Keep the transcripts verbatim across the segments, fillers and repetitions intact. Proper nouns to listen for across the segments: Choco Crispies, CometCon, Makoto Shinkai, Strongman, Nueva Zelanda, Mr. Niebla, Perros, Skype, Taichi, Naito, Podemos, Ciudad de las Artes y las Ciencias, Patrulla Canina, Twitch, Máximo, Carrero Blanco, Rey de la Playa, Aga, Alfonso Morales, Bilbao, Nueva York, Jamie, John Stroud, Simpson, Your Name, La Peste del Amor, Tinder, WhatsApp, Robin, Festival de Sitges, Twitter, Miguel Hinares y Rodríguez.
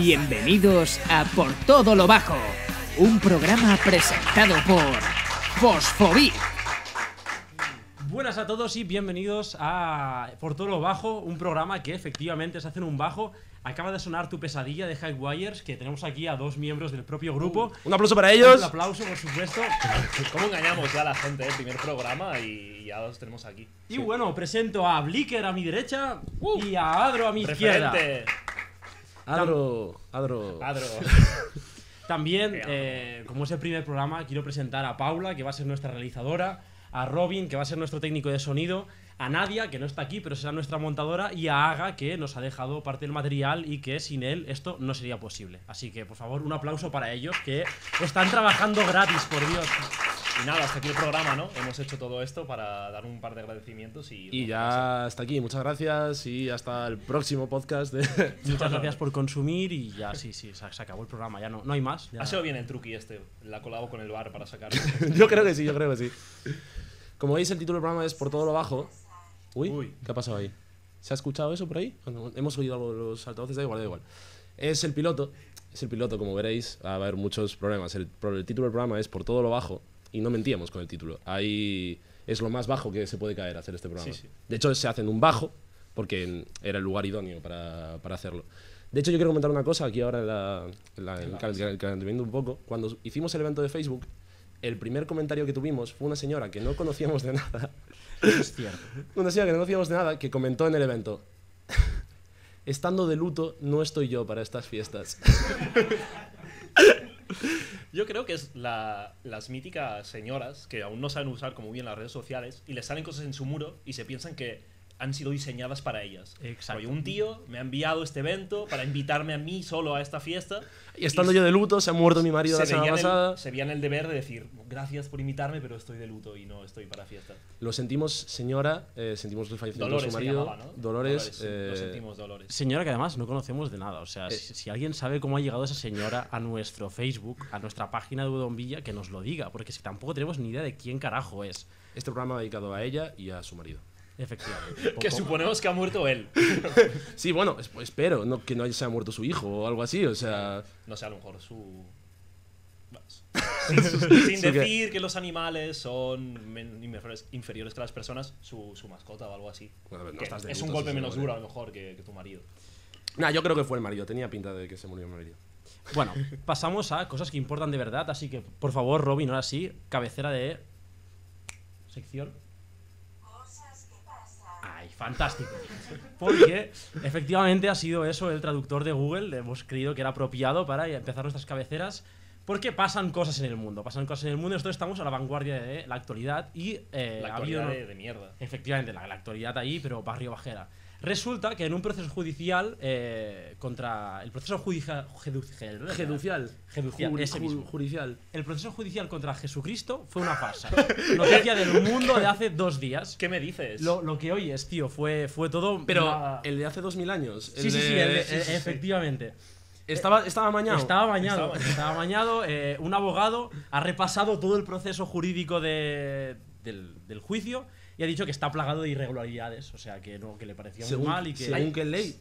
Bienvenidos a Por Todo Lo Bajo, un programa presentado por Fosfobi. Buenas a todos y bienvenidos a Por Todo Lo Bajo, un programa que efectivamente se hace en un bajo. Acaba de sonar Tu Pesadilla de Highwayers, que tenemos aquí a dos miembros del propio grupo. Uh, un aplauso para ellos. Un aplauso, por supuesto. ¿Cómo engañamos ya a la gente? El primer programa y ya los tenemos aquí. Y sí. Bueno, presento a Bliker a mi derecha uh, y a Adro a mi referente. Izquierda. Adro, Adro. Adro. También, eh, como es el primer programa, quiero presentar a Paula, que va a ser nuestra realizadora, a Robin, que va a ser nuestro técnico de sonido, a Nadia, que no está aquí, pero será nuestra montadora, y a Aga, que nos ha dejado parte del material y que sin él esto no sería posible. Así que, por favor, un aplauso para ellos, que están trabajando gratis, por Dios. Y nada, hasta aquí el programa, ¿no? Hemos hecho todo esto para dar un par de agradecimientos y... Y ya hasta aquí, muchas gracias y hasta el próximo podcast. De... Muchas gracias por consumir y ya, sí, sí, se acabó el programa, ya no, no hay más. Ya... Ha sido bien el truqui este, la colabo con el bar para sacar... Yo creo que sí, yo creo que sí. Como veis, el título del programa es Por Todo Lo Bajo. Uy, Uy, ¿qué ha pasado ahí? ¿Se ha escuchado eso por ahí? No, hemos oído algo de los altavoces, da igual, da igual. Es el piloto, es el piloto, como veréis, va a haber muchos problemas. El, el título del programa es Por Todo Lo Bajo y no mentíamos con el título. Ahí es lo más bajo que se puede caer hacer este programa. Sí, sí. De hecho, se hace en un bajo porque era el lugar idóneo para, para hacerlo. De hecho, yo quiero comentar una cosa aquí ahora en, la, en, la, en el, el, el calentamiento un poco. Cuando hicimos el evento de Facebook, el primer comentario que tuvimos fue una señora que no conocíamos de nada. Es cierto. Una señora que no conocíamos de nada que comentó en el evento: estando de luto, no estoy yo para estas fiestas. Yo creo que es la, las míticas señoras que aún no saben usar como bien las redes sociales y les salen cosas en su muro y se piensan que han sido diseñadas para ellas. Exacto. Oye, un tío me ha enviado este evento para invitarme a mí solo a esta fiesta. Y estando y yo de luto, se ha muerto mi marido se la semana pasada. El, se veían el deber de decir, gracias por invitarme, pero estoy de luto y no estoy para fiesta. Lo sentimos, señora, eh, sentimos el fallecimiento de su marido. Llamaba, ¿no? Dolores. Dolores eh... Lo sentimos, Dolores. Señora que además no conocemos de nada. O sea, eh. si, si alguien sabe cómo ha llegado esa señora a nuestro Facebook, a nuestra página de Vdevombilla, que nos lo diga, porque si tampoco tenemos ni idea de quién carajo es. Este programa va dedicado a ella y a su marido. Efectivamente. Que suponemos que ha muerto él. Sí, bueno, espero no, que no se haya muerto su hijo o algo así, o sea... No sé, a lo mejor su... Sin, sin decir que los animales son inferiores que las personas, su, su mascota o algo así. Bueno, no estás de es un golpe menos duro a lo mejor que, que tu marido. Nah, yo creo que fue el marido, tenía pinta de que se murió el marido. Bueno, pasamos a cosas que importan de verdad, así que por favor, Robin, ahora sí, cabecera de... sección... Fantástico, porque efectivamente ha sido eso el traductor de Google, hemos creído que era apropiado para empezar nuestras cabeceras, porque pasan cosas en el mundo, pasan cosas en el mundo, nosotros estamos a la vanguardia de la actualidad y... Eh, la actualidad ha habido, de, de mierda. Efectivamente, la, la actualidad ahí, pero barrio bajera. Resulta que en un proceso judicial eh, contra... El proceso judicial... Judicial. Judicial. El proceso judicial contra Jesucristo fue una farsa. Noticia del mundo de hace dos días. ¿Qué me dices? Lo, lo que oyes, tío, fue, fue todo... Pero una... el de hace dos mil años. Sí, sí, sí, de... el de, sí, sí, sí, efectivamente. Estaba, estaba mañado. Estaba mañado. Estaba mañado. Eh, un abogado ha repasado todo el proceso jurídico de, del, del juicio. Y ha dicho que está plagado de irregularidades, o sea, que no, que le parecía muy mal y que... ¿Según qué ley?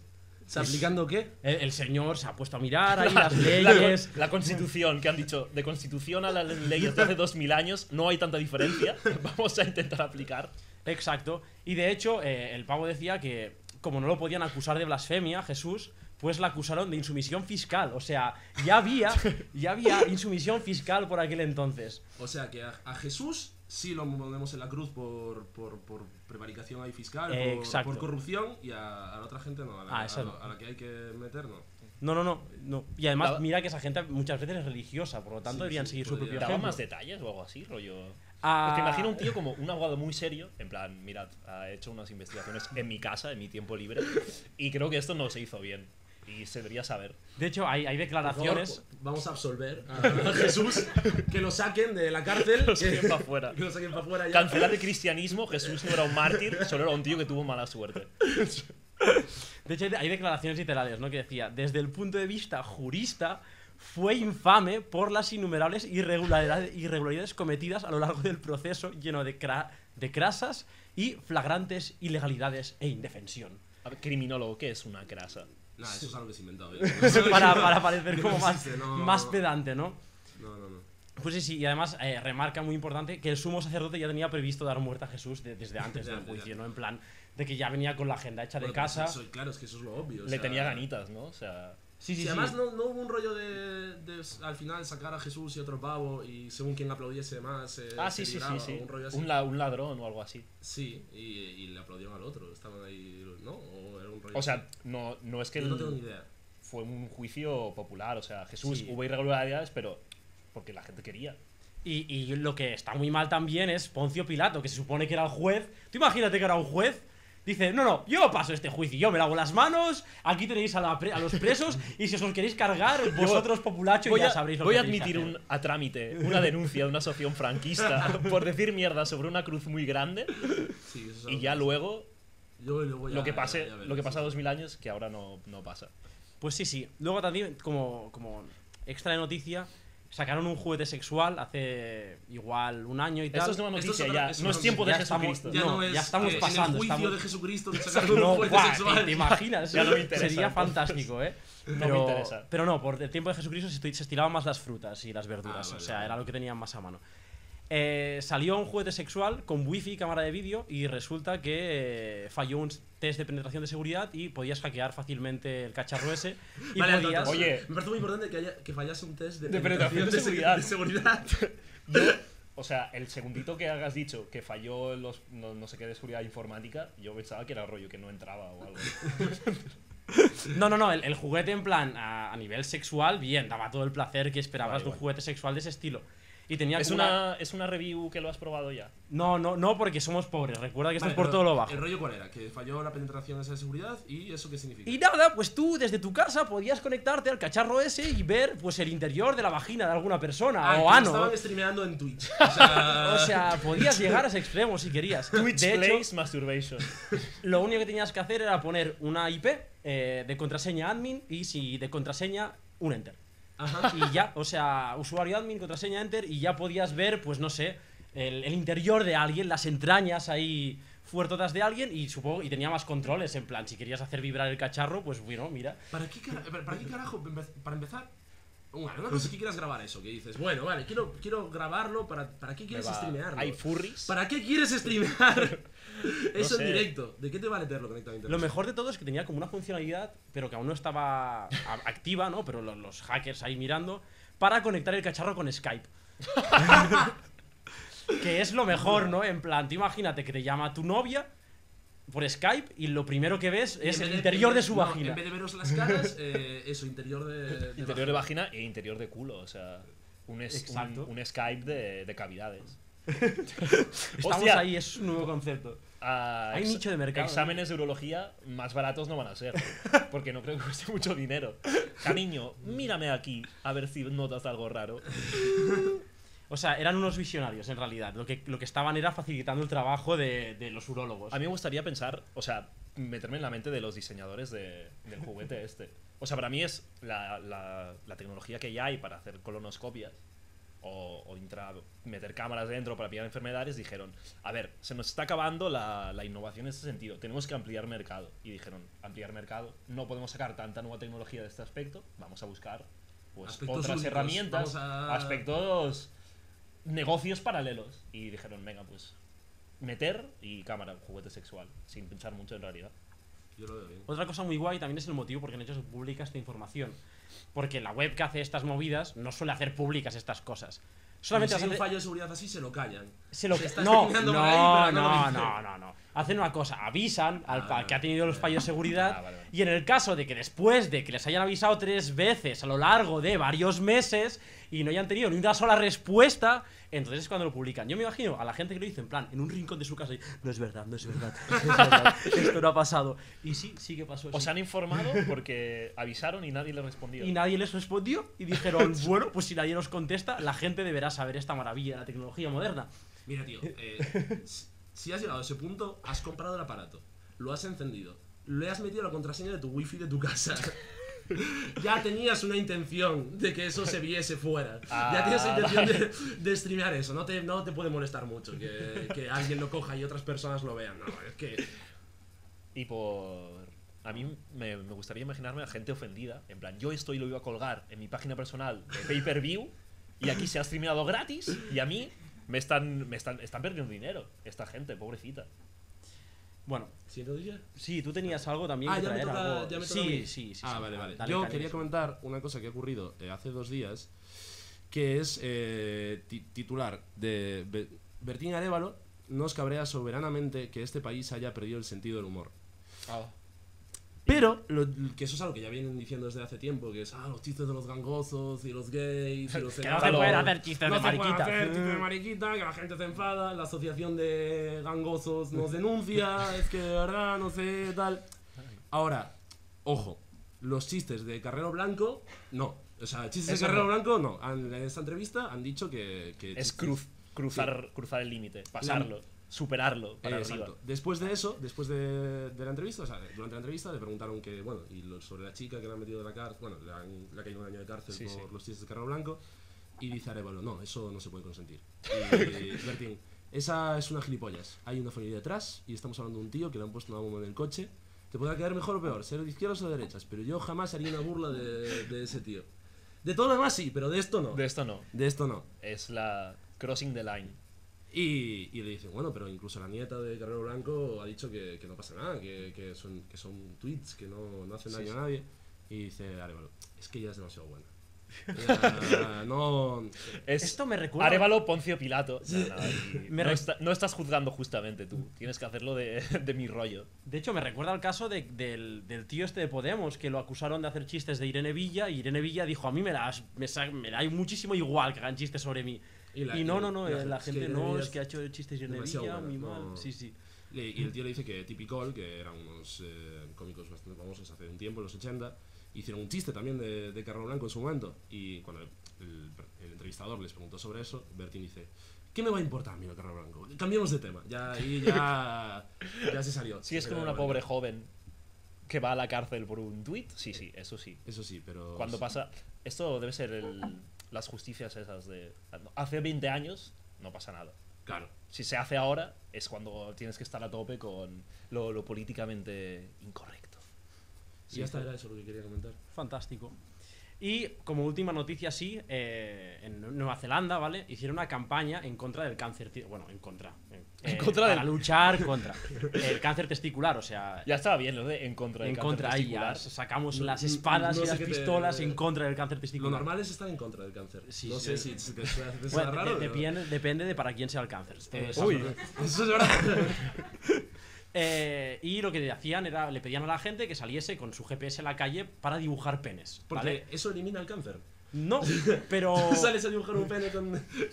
¿Está aplicando qué? El, el señor se ha puesto a mirar ahí la, las leyes... La, la Constitución, que han dicho, de Constitución a las leyes de hace dos mil años no hay tanta diferencia, vamos a intentar aplicar. Exacto, y de hecho, eh, el pavo decía que como no lo podían acusar de blasfemia, Jesús... pues la acusaron de insumisión fiscal, o sea, ya había, ya había insumisión fiscal por aquel entonces. O sea, que a, a Jesús sí lo ponemos en la cruz por, por, por prevaricación ahí fiscal, eh, por, por corrupción, y a, a la otra gente no, a la, ah, a, a, a la que hay que meter, no. No, no, no, no. Y además, ¿Daba? Mira que esa gente muchas veces es religiosa, por lo tanto sí, deberían sí, seguir podría. su propio ejemplo. ¿Daba más detalles o algo así, rollo? Ah. Porque imagino un tío como un abogado muy serio, en plan, mirad, ha hecho unas investigaciones en mi casa, en mi tiempo libre, y creo que esto no se hizo bien. Y se debería saber. De hecho, hay, hay declaraciones. Por favor, vamos a absolver a Jesús. Que lo saquen de la cárcel. Los que para afuera. Que lo saquen para afuera. Cancelar el cristianismo. Jesús no era un mártir, solo era un tío que tuvo mala suerte. De hecho, hay declaraciones literales, ¿no? Que decía, desde el punto de vista jurista, fue infame por las innumerables irregularidades, irregularidades cometidas a lo largo del proceso, lleno de, cra de crasas y flagrantes ilegalidades e indefensión. A ver, criminólogo, ¿qué es una crasa? Nah, eso es algo que se ha inventado. para, para parecer como no existe, más, no, más pedante, ¿no? No, no, no. Pues sí, sí, y además eh, remarca muy importante que el sumo sacerdote ya tenía previsto dar muerte a Jesús de, desde antes del juicio, ¿no? En plan, de que ya venía con la agenda hecha bueno, de casa. Eso, claro, es que eso es lo obvio. Le o sea, tenía ganitas, ¿no? O sea... Sí, sí, sí, además sí. No, no hubo un rollo de, de al final sacar a Jesús y otro pavo y según quien le aplaudiese más. Eh, ah, sí, sí, sí, sí. Un, rollo así. Un, la, un ladrón o algo así. Sí, y, y le aplaudieron al otro. Estaban ahí, ¿no? O, era un rollo o sea, no, no es que. Yo no tengo ni idea. Fue un juicio popular, o sea, Jesús sí. Hubo irregularidades, pero porque la gente quería. Y, y lo que está muy mal también es Poncio Pilato, que se supone que era el juez. Tú imagínate que era un juez. Dice, no, no, yo paso este juicio, yo me lavo las manos, aquí tenéis a, la pre a los presos y si os los queréis cargar, vosotros populacho voy ya a, sabréis lo voy que Voy a admitir un, a trámite una denuncia de una asociación franquista por decir mierda sobre una cruz muy grande sí, eso y ya pasa. Luego, yo, luego ya, lo que pase, ya, ya verás, lo que pasa sí. dos mil años que ahora no, no pasa. Pues sí, sí. Luego también, como, como extra de noticia, sacaron un juguete sexual hace igual un año y tal. Esto es nueva noticia, es otra, ya. No es tiempo de Jesucristo. Ya, no, ya estamos eh, pasando. En el juicio estamos... de Jesucristo de sacar un juguete no, sexual. ¿Te imaginas? Ya no me interesa. Sería fantástico, ¿eh? Pero, no me interesa. Pero no, por el tiempo de Jesucristo se estiraban más las frutas y las verduras. Ah, vale, o sea, vale. Era lo que tenían más a mano. Eh, salió un juguete sexual con wifi y cámara de vídeo y resulta que eh, falló un test de penetración de seguridad y podías hackear fácilmente el cacharro ese y vale, podías... entonces, oye, me parece muy importante que, haya, que fallase un test de, de penetración, penetración de seguridad, de seguridad. Yo, o sea, el segundito que hagas dicho que falló los, no, no sé qué de seguridad informática, yo pensaba que era rollo que no entraba o algo. No, no, no, el, el juguete en plan a, a nivel sexual, bien, daba todo el placer que esperabas vale, de un igual. Juguete sexual de ese estilo. Y tenía ¿Es, una, una, ¿Es una review que lo has probado ya? No, no, no, porque somos pobres. Recuerda que vale, estás por todo lo bajo. ¿El rollo cuál era? Que falló la penetración de esa seguridad. ¿Y eso qué significa? Y nada, pues tú desde tu casa podías conectarte al cacharro ese y ver pues el interior de la vagina de alguna persona ah, o ano. Estaban streameando en Twitch. O sea, o sea podías llegar a ese extremo si querías. Twitch de plays hecho, masturbation. Lo único que tenías que hacer era poner una I P eh, de contraseña admin y si de contraseña un enter. Ajá. Y ya, o sea, usuario admin, contraseña enter y ya podías ver, pues no sé, el, el interior de alguien, las entrañas ahí fuertotas de alguien y supongo y tenía más controles, en plan, si querías hacer vibrar el cacharro, pues bueno, mira. ¿Para qué, car para, para qué carajo? Para empezar, una cosa es que quieras grabar eso, que dices, bueno, vale, quiero, quiero grabarlo, ¿para, ¿para qué quieres streamearlo? ¿Hay furries? ¿Para qué quieres streamear? Eso no sé. En directo, ¿de qué te va a meterlo directamente? Lo mejor de todo es que tenía como una funcionalidad, pero que aún no estaba activa, ¿no? Pero los, los hackers ahí mirando, para conectar el cacharro con Skype. Que es lo mejor, ¿no? En plan, tú imagínate que te llama tu novia por Skype y lo primero que ves es el interior de, de su no, vagina. En vez de veros las caras, eh, eso, interior de, de Interior vagina. de vagina e interior de culo, o sea, un, es, un, un Skype de, de cavidades. Estamos Hostia. ahí, es un nuevo concepto. Ah, Hay nicho de mercado. Exámenes de urología más baratos no van a ser, porque no creo que cueste mucho dinero. Cariño, mírame aquí, a ver si notas algo raro. O sea, eran unos visionarios en realidad. Lo que, lo que estaban era facilitando el trabajo de, de los urólogos. A mí me gustaría pensar, o sea, meterme en la mente de los diseñadores de, del juguete este. O sea, para mí es la, la, la tecnología que ya hay para hacer colonoscopias. O, o intra, meter cámaras dentro para pillar enfermedades, dijeron, a ver, se nos está acabando la, la innovación en este sentido, tenemos que ampliar mercado. Y dijeron, ampliar mercado, no podemos sacar tanta nueva tecnología de este aspecto, vamos a buscar pues, aspectos otras únicos, herramientas, a... aspectos, negocios paralelos. Y dijeron, venga, pues, meter y cámara, juguete sexual, sin pensar mucho en realidad. Yo lo veo bien. Otra cosa muy guay también es el motivo por el que han hecho pública esta información. Porque la web que hace estas movidas no suele hacer públicas estas cosas. Solamente si hay un fallo de seguridad así, se lo callan. Se lo que estás no, no, ahí, no, no, no, no, no. Hacen una cosa, avisan ah, al no, que ha tenido los fallos de seguridad. Ah, vale, vale. Y en el caso de que después de que les hayan avisado tres veces a lo largo de varios meses y no hayan tenido ni una sola respuesta, entonces es cuando lo publican. Yo me imagino a la gente que lo dice en plan, en un rincón de su casa y, no es verdad, no es verdad, no es verdad, esto no ha pasado. Y sí, sí que pasó. Os sí. han informado porque avisaron y nadie les respondió. Y nadie les respondió y dijeron, bueno, pues si nadie nos contesta, la gente deberá saber esta maravilla de la tecnología moderna. Mira, tío, eh, si has llegado a ese punto, has comprado el aparato, lo has encendido, le has metido la contraseña de tu wifi de tu casa. Ya tenías una intención de que eso se viese fuera. Ah, ya tenías la intención de, de streamear eso. No te, no te puede molestar mucho que, que alguien lo coja y otras personas lo vean. No, es que... Y por... a mí me, me gustaría imaginarme a gente ofendida. En plan, yo esto y lo iba a colgar en mi página personal de pay-per-view y aquí se ha streameado gratis y a mí me están, me están, están perdiendo dinero. Esta gente, pobrecita. Bueno, ¿sí, sí, tú tenías algo también. Ah, que traer, ya me toca, algo. Ya me toca sí, sí, sí, sí. Ah, sí, vale, vale. Dale, yo dale, quería eso. comentar una cosa que ha ocurrido eh, hace dos días, que es eh, titular de Be Bertín Arévalo: nos cabrea soberanamente que este país haya perdido el sentido del humor. Ah. Pero, lo, que eso es algo que ya vienen diciendo desde hace tiempo, que es, ah, los chistes de los gangozos y los gays y los... que no se pueden hacer chistes de mariquita. No se pueden hacer chistes de mariquita, que la gente se enfada, la asociación de gangozos nos denuncia, es que de verdad, no sé, tal... Ahora, ojo, los chistes de Carrero Blanco, no. O sea, chistes eso de Carrero no. Blanco, no. En, en esta entrevista han dicho que... que es cruz, cruzar, sí. cruzar el límite, pasarlo. La, superarlo para eh, arriba. Exacto. Después de eso, después de, de la entrevista, o sea, durante la entrevista le preguntaron que, bueno, y lo, sobre la chica que le han metido de la cárcel, bueno, le, han, le ha caído un año de cárcel sí, por sí. los chistes de Carrero Blanco, y dice Arévalo, no, eso no se puede consentir. Y, y Bertín, esa es una gilipollas, hay una familia detrás, y estamos hablando de un tío que le han puesto una bomba en el coche, te podrá quedar mejor o peor, ser de izquierdas o de derechas, pero yo jamás haría una burla de, de ese tío. De todo lo demás sí, pero de esto no. De esto no. De esto no. Es la crossing the line. Y, y le dicen, bueno, pero incluso la nieta de Carrero Blanco ha dicho que, que no pasa nada, que, que, son, que son tweets, que no, no hacen sí, daño sí. a nadie. Y dice Arévalo, es que ella es demasiado buena. Ella, no, es, esto me recuerda. Arévalo Poncio Pilato. No, nada, me no, está, no estás juzgando justamente tú, tienes que hacerlo de, de mi rollo. De hecho, me recuerda al caso de, del, del tío este de Podemos, que lo acusaron de hacer chistes de Irene Villa. Y Irene Villa dijo, a mí me da me me la, muchísimo igual que hagan chistes sobre mí. Y, la, y no, no, no, la, la gente, gente no, es que ha hecho chistes en Nevilla, mi mal, no. sí, sí. Y el tío le dice que Tipicol, que eran unos eh, cómicos bastante famosos hace un tiempo, en los ochenta, hicieron un chiste también de, de Carrero Blanco en su momento. Y cuando el, el, el entrevistador les preguntó sobre eso, Bertín dice, ¿qué me va a importar a mí el Carrero Blanco? Cambiemos de tema, ya, y ya, ya se salió. Sí, es como una pobre joven que va a la cárcel por un tuit, sí, sí, eso sí. Eso sí, pero... Cuando pasa... Esto debe ser el... las justicias esas de... Hace veinte años no pasa nada. Claro. Si se hace ahora es cuando tienes que estar a tope con lo, lo políticamente incorrecto. Sí, y hasta era eso lo que quería comentar. Fantástico. Y como última noticia, sí, eh, en Nueva Zelanda, ¿vale? Hicieron una campaña en contra del cáncer... Bueno, en contra. Eh, ¿En contra eh, del... Para luchar contra el cáncer testicular, o sea... Ya estaba bien lo de en contra del en cáncer contra testicular. Ellas, sacamos no, las espadas no, no y las pistolas te, en contra del cáncer testicular. Lo normal es estar en contra del cáncer. Sí, no sí, sé sí. si te, te bueno, raro. De, de, depende, depende de para quién sea el cáncer. Eh, uy, eso es verdad. Eh, y lo que hacían era, le pedían a la gente que saliese con su G P S a la calle para dibujar penes. ¿Vale? Porque eso elimina el cáncer. No, pero... Tú sales a dibujar un pene con,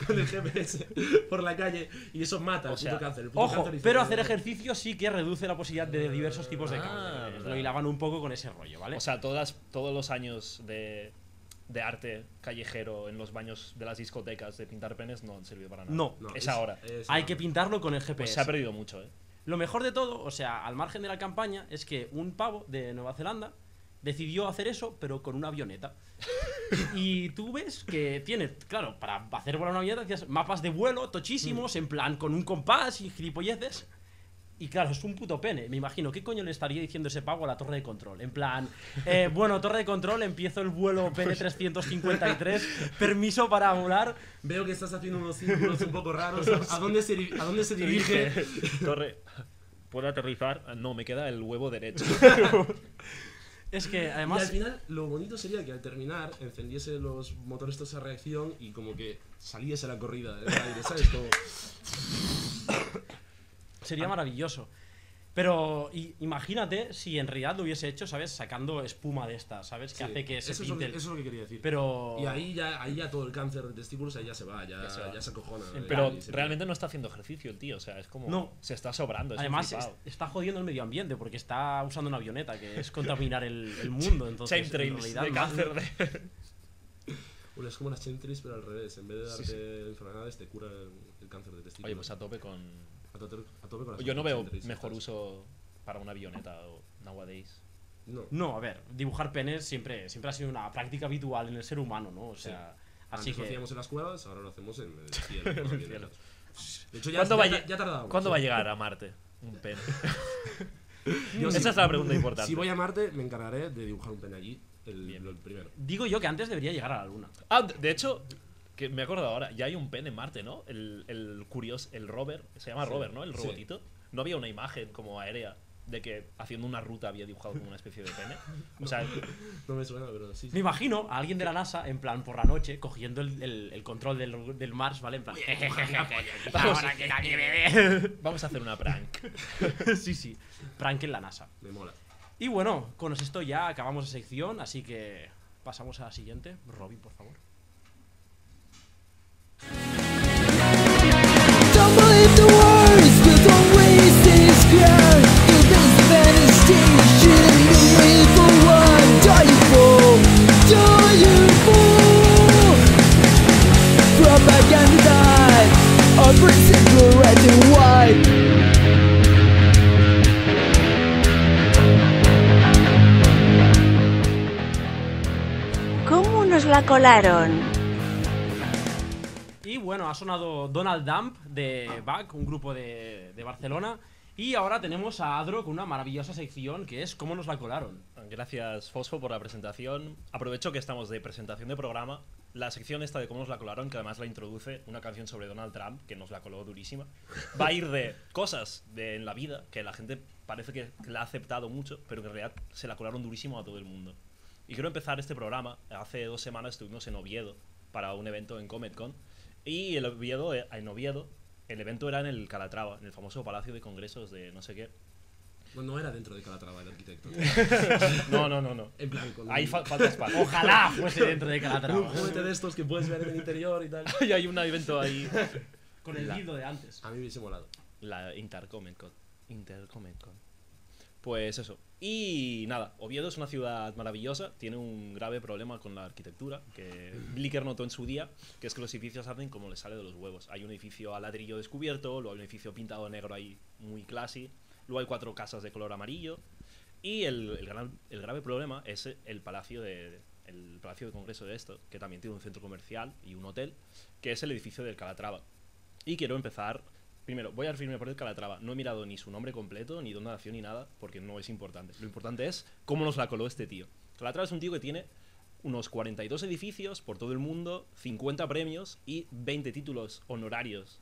con el G P S por la calle y eso mata o sea, el puto cáncer. El puto ojo, cáncer pero hacer ejercicio sí que reduce la posibilidad de diversos tipos de cáncer. Ah, lo hilaban un poco con ese rollo, ¿vale? O sea, todas, todos los años de... de arte callejero en los baños de las discotecas de pintar penes no han servido para nada. No, no es, es ahora. Es Hay que pintarlo con el G P S. Pues se ha perdido mucho, ¿eh? Lo mejor de todo, o sea, al margen de la campaña, es que un pavo de Nueva Zelanda decidió hacer eso, pero con una avioneta. Y tú ves que tiene, claro, para hacer volar una avioneta, hacías mapas de vuelo tochísimos, mm. en plan, con un compás y gilipolleces. Y claro, es un puto pene. Me imagino, ¿qué coño le estaría diciendo ese pavo a la torre de control? En plan, eh, bueno, torre de control, empiezo el vuelo P N trescientos cincuenta y tres, permiso para volar. Veo que estás haciendo unos círculos un poco raros. ¿A dónde se, a dónde se dirige? Torre, ¿puedo aterrizar? No, me queda el huevo derecho. Es que además... Y al final, lo bonito sería que al terminar encendiese los motores de esa reacción y como que saliese la corrida del aire, ¿sabes? Como... Sería maravilloso. Pero y, imagínate si en realidad lo hubiese hecho, ¿sabes? Sacando espuma de esta, ¿sabes? Que sí, hace que se eso pinte. Es que, eso es lo que quería decir. Pero... Y ahí ya, ahí ya todo el cáncer de testículos ahí ya se va, ya, ya, se, va. ya se acojona. Plan, pero se realmente pide. No está haciendo ejercicio el tío, o sea, es como... No. Se está sobrando. Es Además, es, está jodiendo el medio ambiente porque está usando una avioneta, que es contaminar el, el mundo. Entonces, en realidad, de cáncer de... Bueno, es como las chemtrails, pero al revés. En vez de darte sí, sí. enfermedades, te cura el, el cáncer de testículos. Oye, pues a tope con... A tope, a tope con yo no veo mejor uso para una avioneta o nowadays. No. no, a ver, dibujar penes siempre, siempre ha sido una práctica habitual en el ser humano, ¿no? O sea, sí. así Antes que... lo hacíamos en las cuevas, ahora lo hacemos en el cielo. En el cielo. De hecho, ya, ya, va ya, ya tardamos. ¿Cuándo sí? va a llegar a Marte un pene? Yo, esa es la pregunta importante. Si voy a Marte, me encargaré de dibujar un pene allí. El, el primero. Digo yo que antes debería llegar a la Luna. Ah, de hecho, que me acuerdo ahora, ya hay un pene en Marte, ¿no? El, el curioso, el rover, se llama sí. rover, ¿no? El robotito. Sí. No había una imagen como aérea de que haciendo una ruta había dibujado como una especie de pene. O sea, no me suena, pero sí, sí. Me imagino a alguien de la NASA, en plan, por la noche, cogiendo el, el, el control del, del Mars, ¿vale? En plan, vamos, vamos a hacer una prank. Sí, sí, prank en la NASA. Me mola. Y bueno, con esto ya acabamos la sección, así que pasamos a la siguiente. Robin, por favor. ¿Cómo nos la colaron? Y bueno, ha sonado Donald Dump de Back, un grupo de, de Barcelona. Y ahora tenemos a Adro con una maravillosa sección que es ¿Cómo nos la colaron? Gracias, Fosfo, por la presentación. Aprovecho que estamos de presentación de programa. La sección esta de ¿Cómo nos la colaron?, que además la introduce una canción sobre Donald Trump, que nos la coló durísima, va a ir de cosas de, en la vida que la gente parece que la ha aceptado mucho, pero que en realidad se la colaron durísimo a todo el mundo. Y quiero empezar este programa. Hace dos semanas estuvimos en Oviedo para un evento en CometCon. Y el Oviedo, en Oviedo... el evento era en el Calatrava, en el famoso palacio de congresos de no sé qué. No, no era dentro de Calatrava el arquitecto. No, no, no, no. En plan, ahí fa falta espacio. Ojalá fuese dentro de Calatrava. Un juguete de estos que puedes ver en el interior y tal. Y hay un evento ahí. Con el hilo de antes. A mí me hubiese molado. La Intercometcon. Intercometcon. Pues eso. Y nada, Oviedo es una ciudad maravillosa, tiene un grave problema con la arquitectura, que Bliker notó en su día, que es que los edificios hacen como les sale de los huevos. Hay un edificio a ladrillo descubierto, luego hay un edificio pintado de negro ahí muy classy, luego hay cuatro casas de color amarillo, y el, el, gran, el grave problema es el palacio de, el palacio de congreso de esto, que también tiene un centro comercial y un hotel, que es el edificio del Calatrava. Y quiero empezar... Primero, voy a referirme por el Calatrava. No he mirado ni su nombre completo, ni dónde nació, ni nada, porque no es importante. Lo importante es cómo nos la coló este tío. Calatrava es un tío que tiene unos cuarenta y dos edificios por todo el mundo, cincuenta premios y veinte títulos honorarios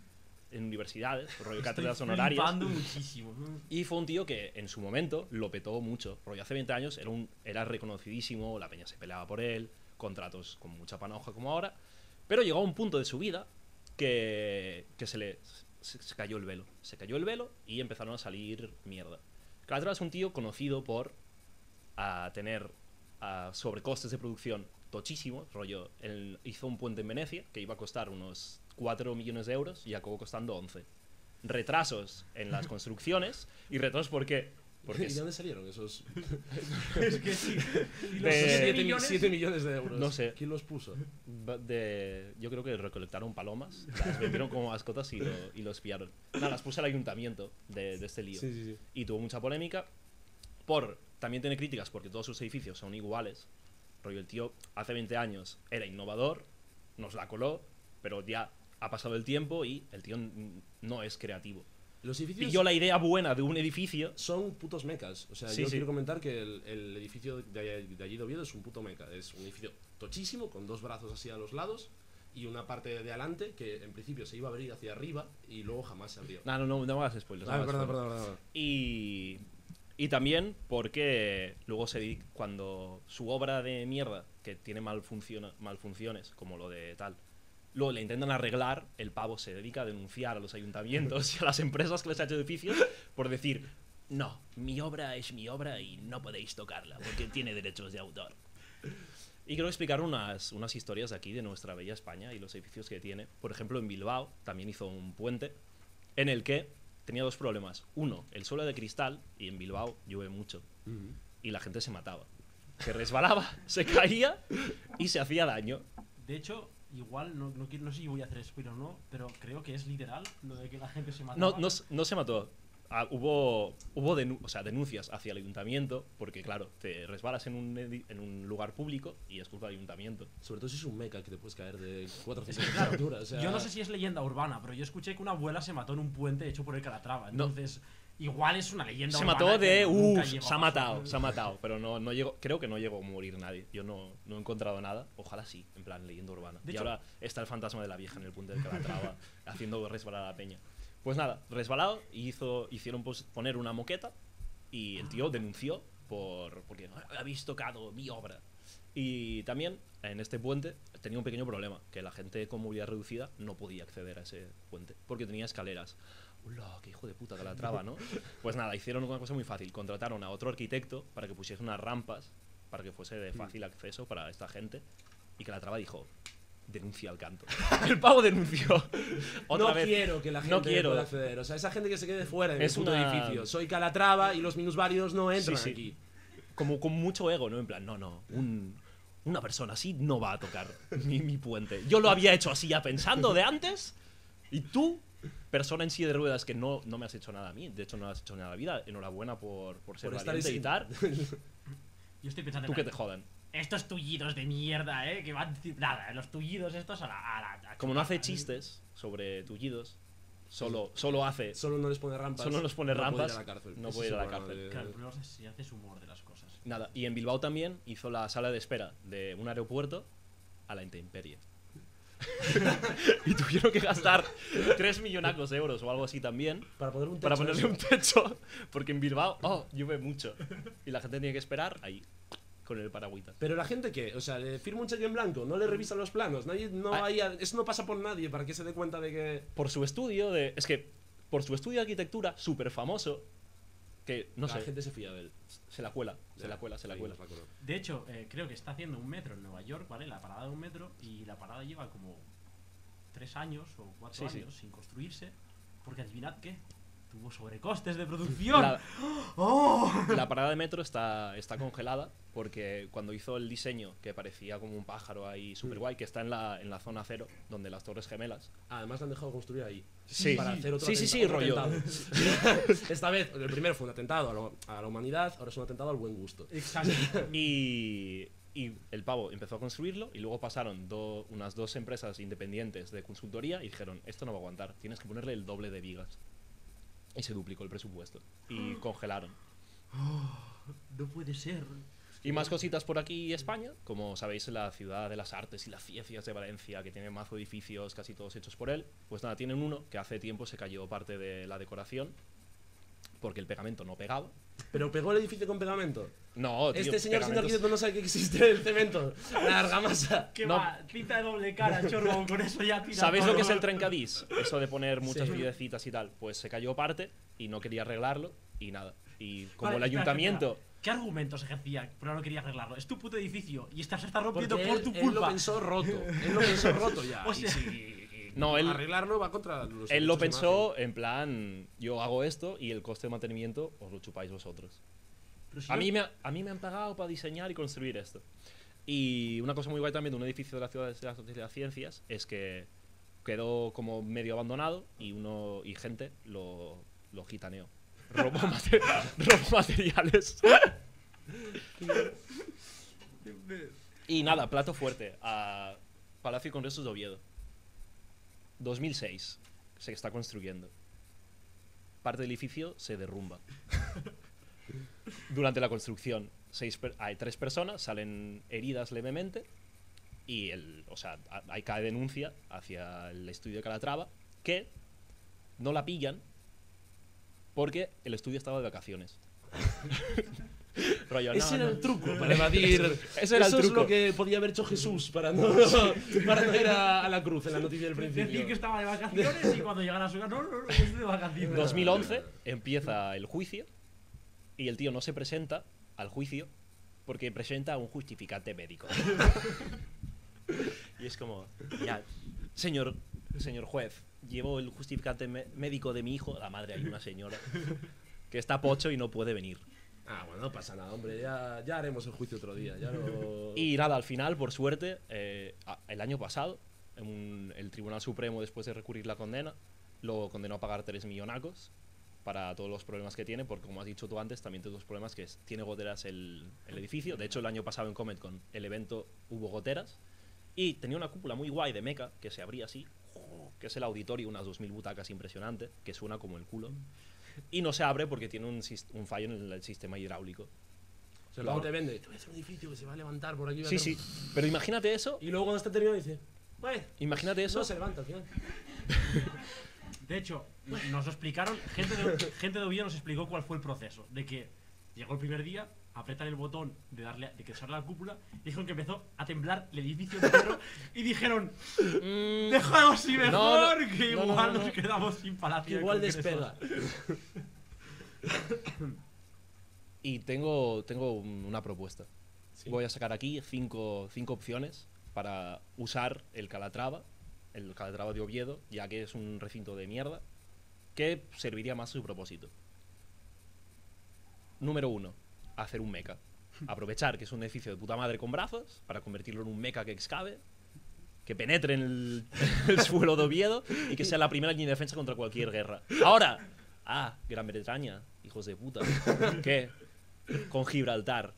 en universidades, rollo cátedras honorarias. Muchísimo. Y fue un tío que en su momento lo petó mucho. Rollo hace veinte años era, un, era reconocidísimo, la peña se peleaba por él, contratos con mucha panoja como ahora, pero llegó a un punto de su vida que, que se le... se cayó el velo, se cayó el velo y empezaron a salir mierda. Calatrava es un tío conocido por a tener a sobrecostes de producción tochísimos, rollo, él hizo un puente en Venecia que iba a costar unos cuatro millones de euros y acabó costando once. Retrasos en las construcciones y retrasos porque... porque ¿y de dónde salieron esos? Es que sí. ¿Los siete millones de euros? No sé. ¿Quién los puso? De, yo creo que recolectaron palomas, las vendieron como mascotas y, lo, y los pillaron. Nada, las puso el ayuntamiento de, de este lío. Sí, sí, sí. Y tuvo mucha polémica. Por, también tiene críticas porque todos sus edificios son iguales. Rollo, el tío hace veinte años era innovador, nos la coló, pero ya ha pasado el tiempo y el tío no es creativo. Los edificios pilló la idea buena de un edificio. Son putos mecas. O sea, sí, yo sí. quiero comentar que el, el edificio de, de allí de Oviedo es un puto meca. Es un edificio tochísimo, con dos brazos así a los lados y una parte de adelante que en principio se iba a abrir hacia arriba y luego jamás se abrió. No, no, no, no me hagas spoilers. Ah, no, perdón, perdón, perdón. Y, y también porque luego se cuando su obra de mierda, que tiene mal, funciona, mal funciones, como lo de tal... Luego le intentan arreglar, el pavo se dedica a denunciar a los ayuntamientos y a las empresas que les ha hecho edificios por decir, no, mi obra es mi obra y no podéis tocarla porque tiene derechos de autor. Y quiero explicar unas, unas historias aquí de nuestra bella España y los edificios que tiene. Por ejemplo, en Bilbao también hizo un puente en el que tenía dos problemas. Uno, el suelo de cristal, y en Bilbao llueve mucho, uh-huh. y la gente se mataba. Se resbalaba, se caía y se hacía daño. De hecho... Igual, no, no, no sé si voy a hacer spoiler o no, pero creo que es literal lo de que la gente se mató. No, no, no se mató. Ah, hubo hubo denu o sea, denuncias hacia el ayuntamiento, porque claro, te resbalas en un, en un lugar público y es culpa del ayuntamiento. Sobre todo si es un meca que te puedes caer de cuatro o cinco metros de altura. O sea... Yo no sé si es leyenda urbana, pero yo escuché que una abuela se mató en un puente hecho por el Calatrava. Entonces... No. Igual es una leyenda. Se mató de... Uff, se ha matado, se ha matado. Pero no, no llegó, creo que no llegó a morir nadie. Yo no, no he encontrado nada. Ojalá sí, en plan leyenda urbana. De y hecho, ahora está el fantasma de la vieja en el punto de Calatrava haciendo resbalar a la peña. Pues nada, resbalado, hizo, hicieron poner una moqueta y el tío denunció por, porque habéis tocado mi obra. Y también en este puente tenía un pequeño problema, que la gente con movilidad reducida no podía acceder a ese puente porque tenía escaleras. ¡Hola! ¡Qué hijo de puta que la traba, ¿no? Pues nada, hicieron una cosa muy fácil. Contrataron a otro arquitecto para que pusiese unas rampas para que fuese de fácil acceso para esta gente. Y que la traba dijo: denuncia al canto. El pavo denunció. Otra no vez. Quiero que la gente no pueda acceder. O sea, esa gente que se quede fuera de es mi puto una... edificio. Soy Calatrava y los minusválidos no entran sí, sí. aquí. Como con mucho ego, ¿no? En plan, no, no. Un, una persona así no va a tocar mi, mi puente. Yo lo había hecho así ya pensando de antes. Y tú, persona en silla de ruedas que no, no me has hecho nada a mí. De hecho, no has hecho nada a la vida. Enhorabuena por, por ser por valiente y tal. Yo estoy pensando tú en que te jodan. Estos tullidos de mierda, eh, que van nada, los tullidos estos a la, a la a como no hace chistes sobre tullidos, solo, solo hace solo no les pone rampas, solo nos pone no rampas, puede ir a la cárcel. No puede ir a la cárcel. Claro, pero no sé si haces humor de las cosas. Nada, y en Bilbao también hizo la sala de espera de un aeropuerto a la intemperie. Y tuvieron que gastar tres millonacos de euros o algo así también para, poner un techo, para ponerle un techo, porque en Bilbao, oh, llueve mucho y la gente tiene que esperar ahí con el paragüita. Pero la gente que, o sea, le firma un cheque en blanco, no le revisan los planos, nadie, no hay, eso no pasa por nadie para que se dé cuenta de que... Por su estudio de... Es que, por su estudio de arquitectura, súper famoso, que, no la sé... La gente se fía de él. Se la cuela, se la cuela, se la cuela. De hecho, eh, creo que está haciendo un metro en Nueva York, ¿vale? La parada de un metro, y la parada lleva como tres años o cuatro sí, años sí. sin construirse, porque adivinad qué... Tuvo sobrecostes de producción. La, oh. la parada de metro está, está congelada porque cuando hizo el diseño, que parecía como un pájaro ahí super guay, que está en la, en la zona cero, donde las Torres Gemelas. Además la han dejado construir ahí. Sí, para sí. hacer otro sí, sí, sí, rollo. Esta vez, el primero fue un atentado a, lo, a la humanidad, ahora es un atentado al buen gusto. Exacto. Y, y el pavo empezó a construirlo y luego pasaron do, unas dos empresas independientes de consultoría y dijeron, esto no va a aguantar, tienes que ponerle el doble de vigas. Y se duplicó el presupuesto. Y congelaron. Oh, no puede ser. Y más cositas por aquí España. Como sabéis, la ciudad de las artes y las ciencias de Valencia, que tiene mazo edificios, casi todos hechos por él. Pues nada, tienen uno que hace tiempo se cayó parte de la decoración porque el pegamento no pegaba. ¿Pero pegó el edificio con pegamento? No, tío. Este señor siendo arquitecto no sabe que existe el cemento. La argamasa. Que no. va, pinta de doble cara, chorro, con eso ya tira. ¿Sabéis todo lo que es el trencadís? Eso de poner muchas sí. piedecitas y tal. Pues se cayó parte y no quería arreglarlo y nada. Y como vale, el ayuntamiento... ¿Qué argumentos ejercía? Pero no quería arreglarlo. Es tu puto edificio y estás está rompiendo Porque por él, tu culpa. Él lo pensó roto. Él lo pensó roto ya. O sea, y sí. No, él, arreglarlo va contra los él lo pensó en plan, yo hago esto y el coste de mantenimiento os lo chupáis vosotros. Si a, yo... mí me, a mí me han pagado para diseñar y construir esto. Y una cosa muy guay también de un edificio de la ciudad de las, de las ciencias es que quedó como medio abandonado y uno y gente lo, lo gitaneó. Robó, mater, robó materiales. Y nada, plato fuerte a Palacio de Congresos de Oviedo. dos mil seis, se está construyendo. Parte del edificio se derrumba. Durante la construcción, seis per hay tres personas, salen heridas levemente y el, o sea, hay cada denuncia hacia el estudio de Calatrava que no la pillan porque el estudio estaba de vacaciones. Rollo, ese no, era no. el truco para evadir. Eso, era Eso el truco. Es lo que podía haber hecho Jesús para no, para no ir a, a la cruz en la noticia del principio. Decir que estaba de vacaciones y cuando llegara a su casa, no, no, no, estoy de vacaciones. dos mil once empieza el juicio y el tío no se presenta al juicio porque presenta un justificante médico. Y es como, ya, señor, señor juez, llevo el justificante médico de mi hijo. La madre, hay una señora que está pocho y no puede venir. Ah, bueno, no pasa nada, hombre, ya, ya haremos el juicio otro día. Ya lo... Y nada, al final, por suerte, eh, el año pasado, en un, el Tribunal Supremo, después de recurrir la condena, lo condenó a pagar tres millonacos para todos los problemas que tiene, porque como has dicho tú antes, también tiene dos problemas, que es, tiene goteras el, el edificio. De hecho, el año pasado en CometCon, el evento, hubo goteras. Y tenía una cúpula muy guay de meca, que se abría así, que es el auditorio, unas dos mil butacas impresionante, que suena como el culo. y no se abre porque tiene un, un fallo en el, el sistema hidráulico. O sea, luego te vende, te voy a hacer un edificio que se va a levantar por aquí. Sí, sí, pero imagínate eso. Y luego cuando está terminado dice, bueno, imagínate eso. No se levanta al final. De hecho, nos lo explicaron, gente de, gente de Oviedo nos explicó cuál fue el proceso. De que llegó el primer día, apretan el botón de darle a, de que salga la cúpula, dijeron que empezó a temblar el edificio entero y dijeron, mm, dejamos y mejor, no, no, que igual no, no, no, nos no. quedamos sin palacio. Igual despega. Y tengo, tengo una propuesta. ¿Sí? Voy a sacar aquí cinco, cinco opciones para usar el Calatrava, el Calatrava de Oviedo, ya que es un recinto de mierda, que serviría más a su propósito. Número uno, hacer un meca. Aprovechar que es un edificio de puta madre con brazos para convertirlo en un meca que excave, que penetre en el, el suelo de Oviedo y que sea la primera línea de defensa contra cualquier guerra. Ahora, ah, Gran Bretaña, hijos de puta, ¿qué? Con Gibraltar,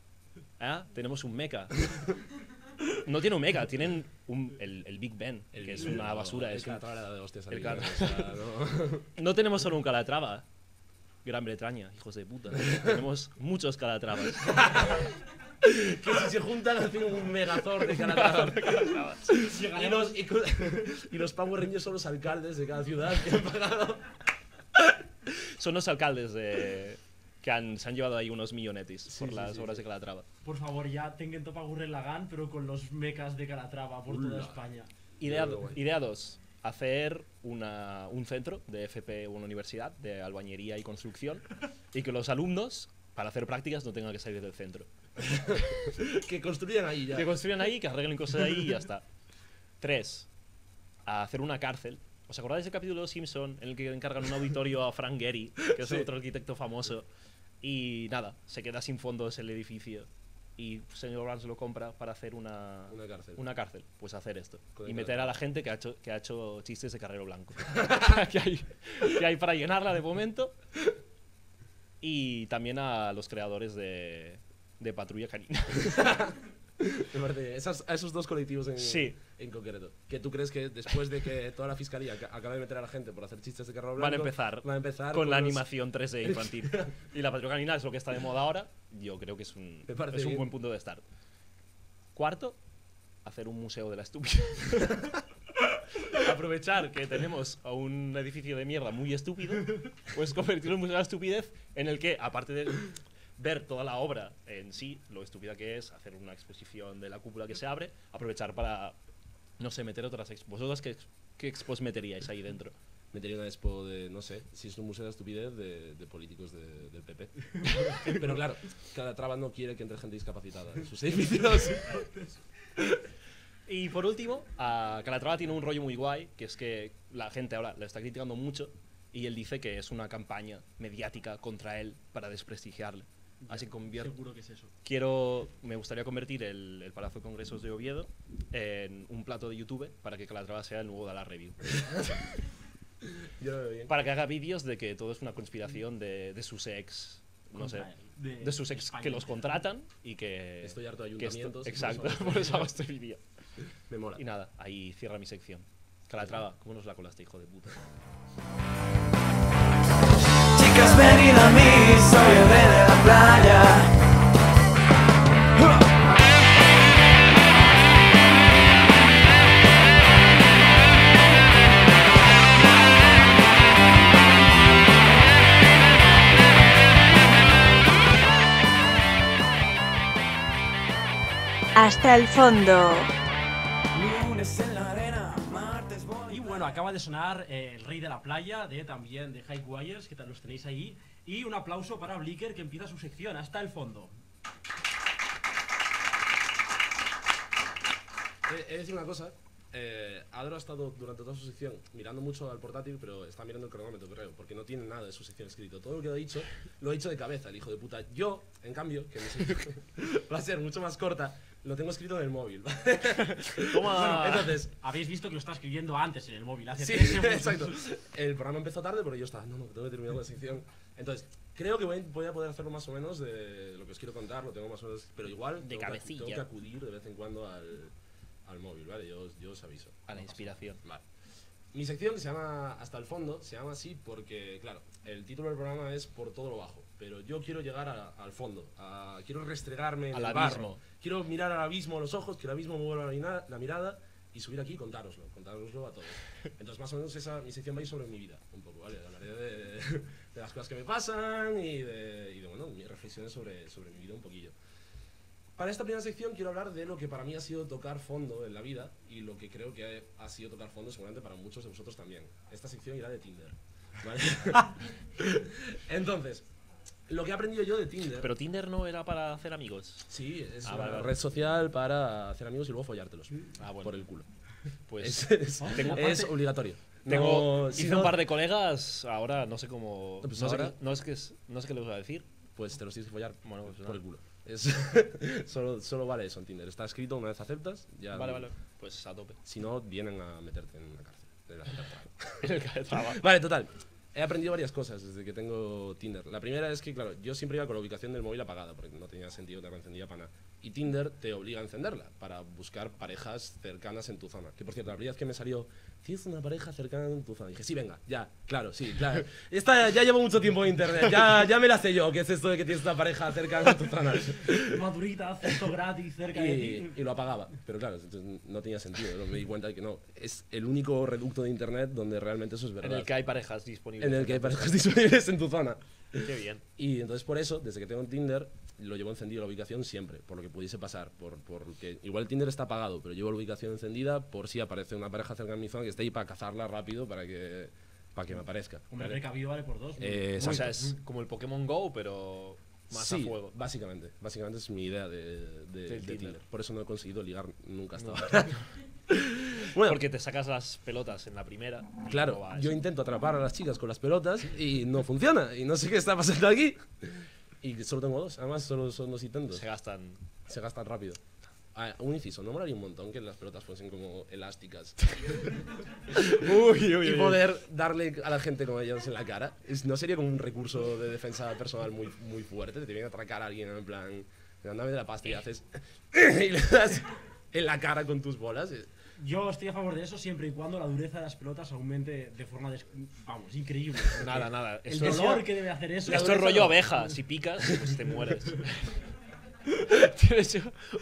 ¿eh? Tenemos un meca. No tiene un meca, tienen un, el, el Big Ben, el, que es una basura. El, es el un, de hostias el amigos, o sea, no. No tenemos solo un Calatrava, Gran Bretaña, hijos de puta. Tenemos muchos Calatravas. Que si se juntan hacen un megazord de Calatravas. y, los, y, y los Power Rangers son los alcaldes de cada ciudad que han pagado. Son los alcaldes de... que han, se han llevado ahí unos millonetis sí, por sí, las sí, obras sí. de Calatrava. Por favor, ya tengan topa Gurren Lagann, pero con los mecas de Calatrava por Ula. toda España. Idea dos, idea hacer una, un centro de F P, una universidad de albañería y construcción, y que los alumnos, para hacer prácticas, no tengan que salir del centro. Que construyan ahí ya. Que construyan ahí, que arreglen cosas ahí y ya está. Tres, hacer una cárcel. ¿Os acordáis del capítulo de Simpson en el que encargan un auditorio a Frank Gehry, que es sí. otro arquitecto famoso? Y nada, se queda sin fondos el edificio y señor Brands lo compra para hacer una, una, cárcel. una cárcel. Pues hacer esto. Y meter a la gente que ha hecho, que ha hecho chistes de Carrero Blanco. que, hay, que hay para llenarla de momento. Y también a los creadores de, de Patrulla Canina. Me parece, esas, a esos dos colectivos en, sí. en concreto. ¿Que tú crees que después de que toda la fiscalía acabe de meter a la gente por hacer chistes de Carrero Blanco, van a empezar, van a empezar con, con la los... animación tres D infantil? Y la Patrulla Canina es lo que está de moda ahora. Yo creo que es un, es un buen punto de estar. Cuarto, hacer un museo de la estupidez. Aprovechar que tenemos a un edificio de mierda muy estúpido, pues convertirlo en un museo de la estupidez en el que, aparte de... ver toda la obra en sí, lo estúpida que es, hacer una exposición de la cúpula que se abre, aprovechar para, no sé, meter otras expos. ¿Vosotros qué, qué expos meteríais ahí dentro? Metería una expo de, no sé, si es un museo de estupidez de, de políticos de, del P P. Pero claro, Calatrava no quiere que entre gente discapacitada en sus edificios. Y por último, a Calatrava tiene un rollo muy guay, que es que la gente ahora le está criticando mucho y él dice que es una campaña mediática contra él para desprestigiarle. Así convierto. Seguro que es eso. Quiero, me gustaría convertir el, el Palacio de Congresos de Oviedo en un plato de YouTube para que Calatrava sea el nuevo de la review. Yo lo veo bien. Para que haga vídeos de que todo es una conspiración de, de sus ex, no sé, de, de sus ex España. Que los contratan y que… Estoy harto de ayuntamientos. Esto, exacto, por eso hago este vídeo. Me mola. Y nada, ahí cierra mi sección. Calatrava, ¿cómo nos la colaste, hijo de puta? Chicas, venid a mí, soy Irene. Playa. Hasta el fondo. Lunes en la arena, martes voy. Y bueno, acaba de sonar eh, El Rey de la Playa, de también de Highwayers, que tal los tenéis ahí. Y un aplauso para Bliker, que empieza su sección Hasta el fondo. He, he de decir una cosa. Eh, Adro ha estado durante toda su sección mirando mucho al portátil, pero está mirando el cronómetro, creo, porque no tiene nada de su sección escrito. Todo lo que he dicho, lo he dicho de cabeza, el hijo de puta. Yo, en cambio, que mi sección va a ser mucho más corta, lo tengo escrito en el móvil. Toma. Entonces, habéis visto que lo estaba escribiendo antes en el móvil, hace tres segundos. Sí, exacto. El programa empezó tarde, pero yo estaba, no, no, tengo que terminar la sección. Entonces, creo que voy, voy a poder hacerlo más o menos de lo que os quiero contar, lo tengo más o menos, pero igual de tengo, que, tengo que acudir de vez en cuando al, al móvil, ¿vale? Yo, yo os aviso. A la inspiración. Vale. Mi sección se llama Hasta el Fondo, se llama así porque, claro, el título del programa es Por Todo Lo Bajo, pero yo quiero llegar a, al fondo, a, quiero restregarme en el barro, quiero mirar al abismo a los ojos, que el abismo me vuelva la, la mirada y subir aquí y contároslo, contároslo a todos. Entonces, más o menos, esa, mi sección va a ir sobre mi vida, un poco, ¿vale? Hablaré de, de, de las cosas que me pasan y de, y de bueno, mis reflexiones sobre, sobre mi vida un poquillo. Para esta primera sección quiero hablar de lo que para mí ha sido tocar fondo en la vida y lo que creo que ha sido tocar fondo seguramente para muchos de vosotros también. Esta sección irá de Tinder, ¿vale? Entonces, lo que he aprendido yo de Tinder… Pero Tinder no era para hacer amigos. Sí, es ah, una vale, red social para hacer amigos y luego follártelos. Ah, bueno. Por el culo. Pues… es, tengo es obligatorio. Tengo, no, hice sino... un par de colegas, ahora no sé cómo… Pues no, ahora, sé, no, es que, no sé qué les voy a decir. Pues te los tienes que follar bueno, pues, por no. el culo. Es, solo, solo vale eso en Tinder. Está escrito, una vez aceptas, ya. Vale, vale. Pues a tope. Si no, vienen a meterte en la cárcel. En la cárcel. Calatrava. Vale, total. He aprendido varias cosas desde que tengo Tinder. La primera es que, claro, yo siempre iba con la ubicación del móvil apagada porque no tenía sentido tenerla encendida para nada. Y Tinder te obliga a encenderla para buscar parejas cercanas en tu zona. Que, por cierto, la primera vez que me salió, ¿tienes una pareja cercana en tu zona? Y dije, sí, venga, ya, claro, sí, claro. Esta ya llevo mucho tiempo en internet, ya, ya me la sé yo, ¿qué es esto de que tienes una pareja cercana en tu zona? Madurita, acceso gratis, cerca de ti. Y lo apagaba, pero claro, entonces no tenía sentido, ¿no? Me di cuenta de que no. Es el único reducto de internet donde realmente eso es verdad. En el que hay parejas disponibles. En el que hay parejas disponibles en tu zona. Qué bien. Y entonces por eso, desde que tengo en Tinder, lo llevo encendido la ubicación siempre, por lo que pudiese pasar. Por, porque igual Tinder está apagado, pero llevo la ubicación encendida por si aparece una pareja cerca de mi zona que esté ahí para cazarla rápido para que, para que me aparezca. Un hombre recabido vale por dos. Eh, o sea, es como el Pokémon Go, pero más sí, a fuego. Básicamente. Básicamente es mi idea de, de, de Tinder. Tinder. Por eso no he conseguido ligar nunca hasta ahora. Bueno, porque te sacas las pelotas en la primera. Claro, no yo intento atrapar a las chicas con las pelotas y no funciona. Y no sé qué está pasando aquí. Y solo tengo dos, además solo son dos intentos. Se gastan. Se gastan rápido. Ah, un inciso, ¿no molaría un montón que las pelotas fuesen como elásticas? uy, uy, y poder uy. darle a la gente con ellas en la cara. ¿No sería como un recurso de defensa personal muy, muy fuerte? Te viene a atracar a alguien en plan, andame de la pasta y haces… y le das en la cara con tus bolas. Yo estoy a favor de eso siempre y cuando la dureza de las pelotas aumente de forma, des... vamos, increíble. Nada, nada. El dolor eso... que debe hacer eso… Esto es rollo no. oveja. Si picas, pues te mueres. Tienes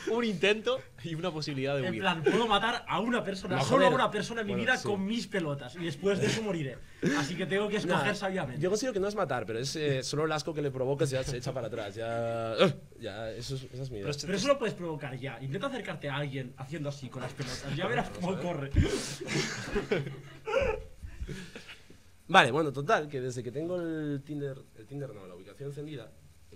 un intento y una posibilidad de huir. En plan, puedo matar a una persona, no, solo a una persona en mi bueno, vida sí. con mis pelotas. Y después de eso moriré. Así que tengo que escoger nah, sabiamente. Yo considero que no es matar, pero es eh, solo el asco que le provocas ya se echa para atrás. Ya, ya eso es, esa es mi idea. Pero, pero eso lo puedes provocar ya. Intenta acercarte a alguien haciendo así con las pelotas. Ya verás cómo corre. Vale, bueno, total, que desde que tengo el Tinder, el Tinder no, la ubicación encendida,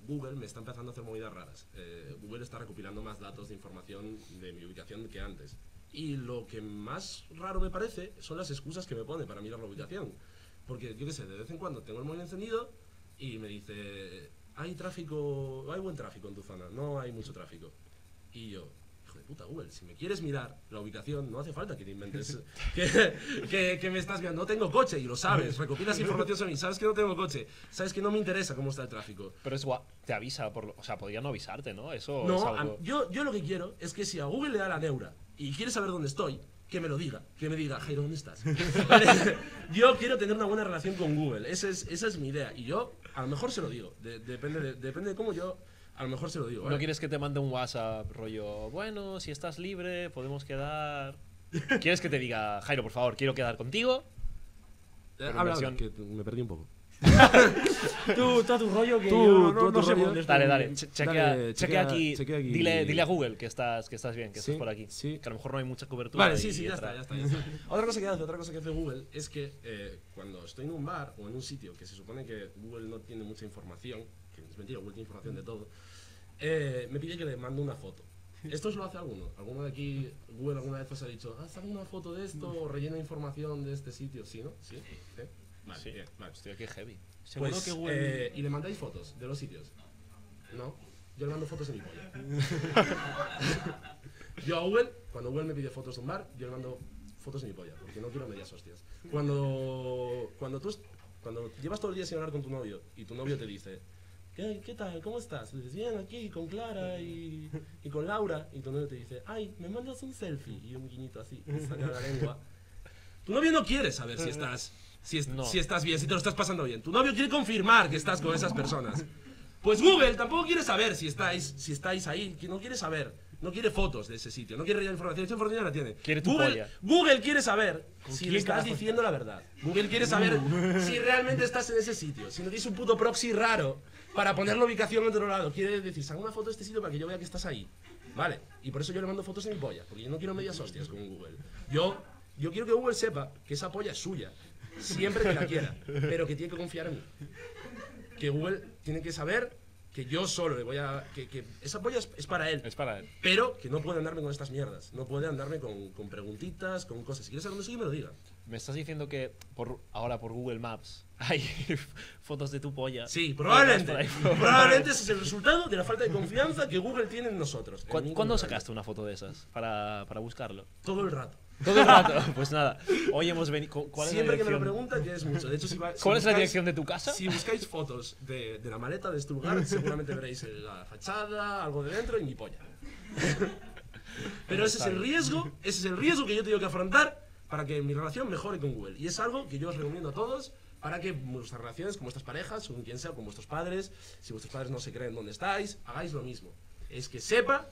Google me está empezando a hacer movidas raras. Eh, Google está recopilando más datos de información de mi ubicación que antes. Y lo que más raro me parece son las excusas que me pone para mirar la ubicación. Porque, yo qué sé, de vez en cuando tengo el móvil encendido y me dice hay tráfico, hay buen tráfico en tu zona, no hay mucho tráfico. Y yo, hijo de puta Google, si me quieres mirar la ubicación no hace falta que te inventes que, que, que me estás mirando, no tengo coche y lo sabes, recopilas información sobre mí, sabes que no tengo coche, sabes que no me interesa cómo está el tráfico. Pero es guau, te avisa, por lo, o sea, podría no avisarte, ¿no? Eso no, es algo... a, yo, yo lo que quiero es que si a Google le da la neura y quiere saber dónde estoy, que me lo diga, que me diga, Jairo, ¿dónde estás? Yo quiero tener una buena relación con Google, esa es, esa es mi idea y yo a lo mejor se lo digo, de, depende, de, depende de cómo yo... A lo mejor se lo digo. ¿No eh? quieres que te mande un WhatsApp rollo, bueno, si estás libre, podemos quedar? ¿Quieres que te diga, Jairo, por favor, quiero quedar contigo? Eh, habla, versión... que me perdí un poco. Tú, tú a tu rollo que tú, yo no, no sé por dónde. Dale, dale, che chequea, dale chequea, chequea, aquí, chequea aquí. Dile, dile a Google que estás, que estás bien, que ¿Sí? estás por aquí. ¿Sí? Que a lo mejor no hay mucha cobertura. Vale, sí, sí, ya está, ya está, ya está. Otra cosa que hace, otra cosa que hace Google es que eh, cuando estoy en un bar o en un sitio que se supone que Google no tiene mucha información, es mentira, Google tiene información de todo, eh, me pide que le mande una foto. Esto lo hace alguno, alguno de aquí, Google alguna vez os ha dicho, haz alguna foto de esto o rellena información de este sitio, ¿sí, no? Sí, ¿Sí? Vale, sí. Bien, vale. Estoy aquí heavy. Seguro pues, que Google... eh, ¿y le mandáis fotos de los sitios? No, yo le mando fotos en mi polla. Yo a Google, cuando Google me pide fotos de un bar, yo le mando fotos en mi polla, porque no quiero medias hostias. Cuando, cuando tú, cuando llevas todo el día sin hablar con tu novio y tu novio te dice, ¿Qué, ¿qué tal? ¿Cómo estás? Le dices, bien, aquí, con Clara y, y con Laura. Y tu novio te dice, ay, me mandas un selfie. Y un guiñito así, saca la lengua. Tu novio no quiere saber si estás, si, es, no. si estás bien, si te lo estás pasando bien. Tu novio quiere confirmar que estás con esas personas. Pues Google tampoco quiere saber si estáis, si estáis ahí, que no quiere saber. No quiere fotos de ese sitio, no quiere información. Esa información la tiene. Quiere tu Google, polla. Google quiere saber si le estás diciendo la verdad. Google quiere saber si realmente estás en ese sitio. Si no tienes un puto proxy raro para poner la ubicación en otro lado. Quiere decir, saca una foto de este sitio para que yo vea que estás ahí. Vale, y por eso yo le mando fotos de mi polla, porque yo no quiero medias hostias con Google. Yo... Yo quiero que Google sepa que esa polla es suya, siempre que la quiera, pero que tiene que confiar en mí. Que Google tiene que saber que yo solo le voy a... Que, que esa polla es, es para él. Es para él. Pero que no puede andarme con estas mierdas. No puede andarme con, con preguntitas, con cosas. Si quieres saber dónde soy, me lo diga. Me estás diciendo que por, ahora por Google Maps hay fotos de tu polla. Sí, probablemente. Probablemente ese es el resultado de la falta de confianza que Google tiene en nosotros. En ¿Cuándo momento. sacaste una foto de esas para, para buscarlo? Todo el rato. Todo el rato, pues nada. Hoy hemos venido. Siempre que me lo preguntan, tienes mucho. De hecho, si va, si ¿Cuál buscáis, es la dirección de tu casa? Si buscáis fotos de, de la maleta de este lugar, seguramente veréis la fachada, algo de dentro y mi polla. Pero ese es el riesgo, ese es el riesgo que yo tengo que afrontar para que mi relación mejore con Google. Y es algo que yo os recomiendo a todos para que vuestras relaciones con vuestras parejas, con quien sea, con vuestros padres, si vuestros padres no se creen dónde estáis, hagáis lo mismo. Es que sepa.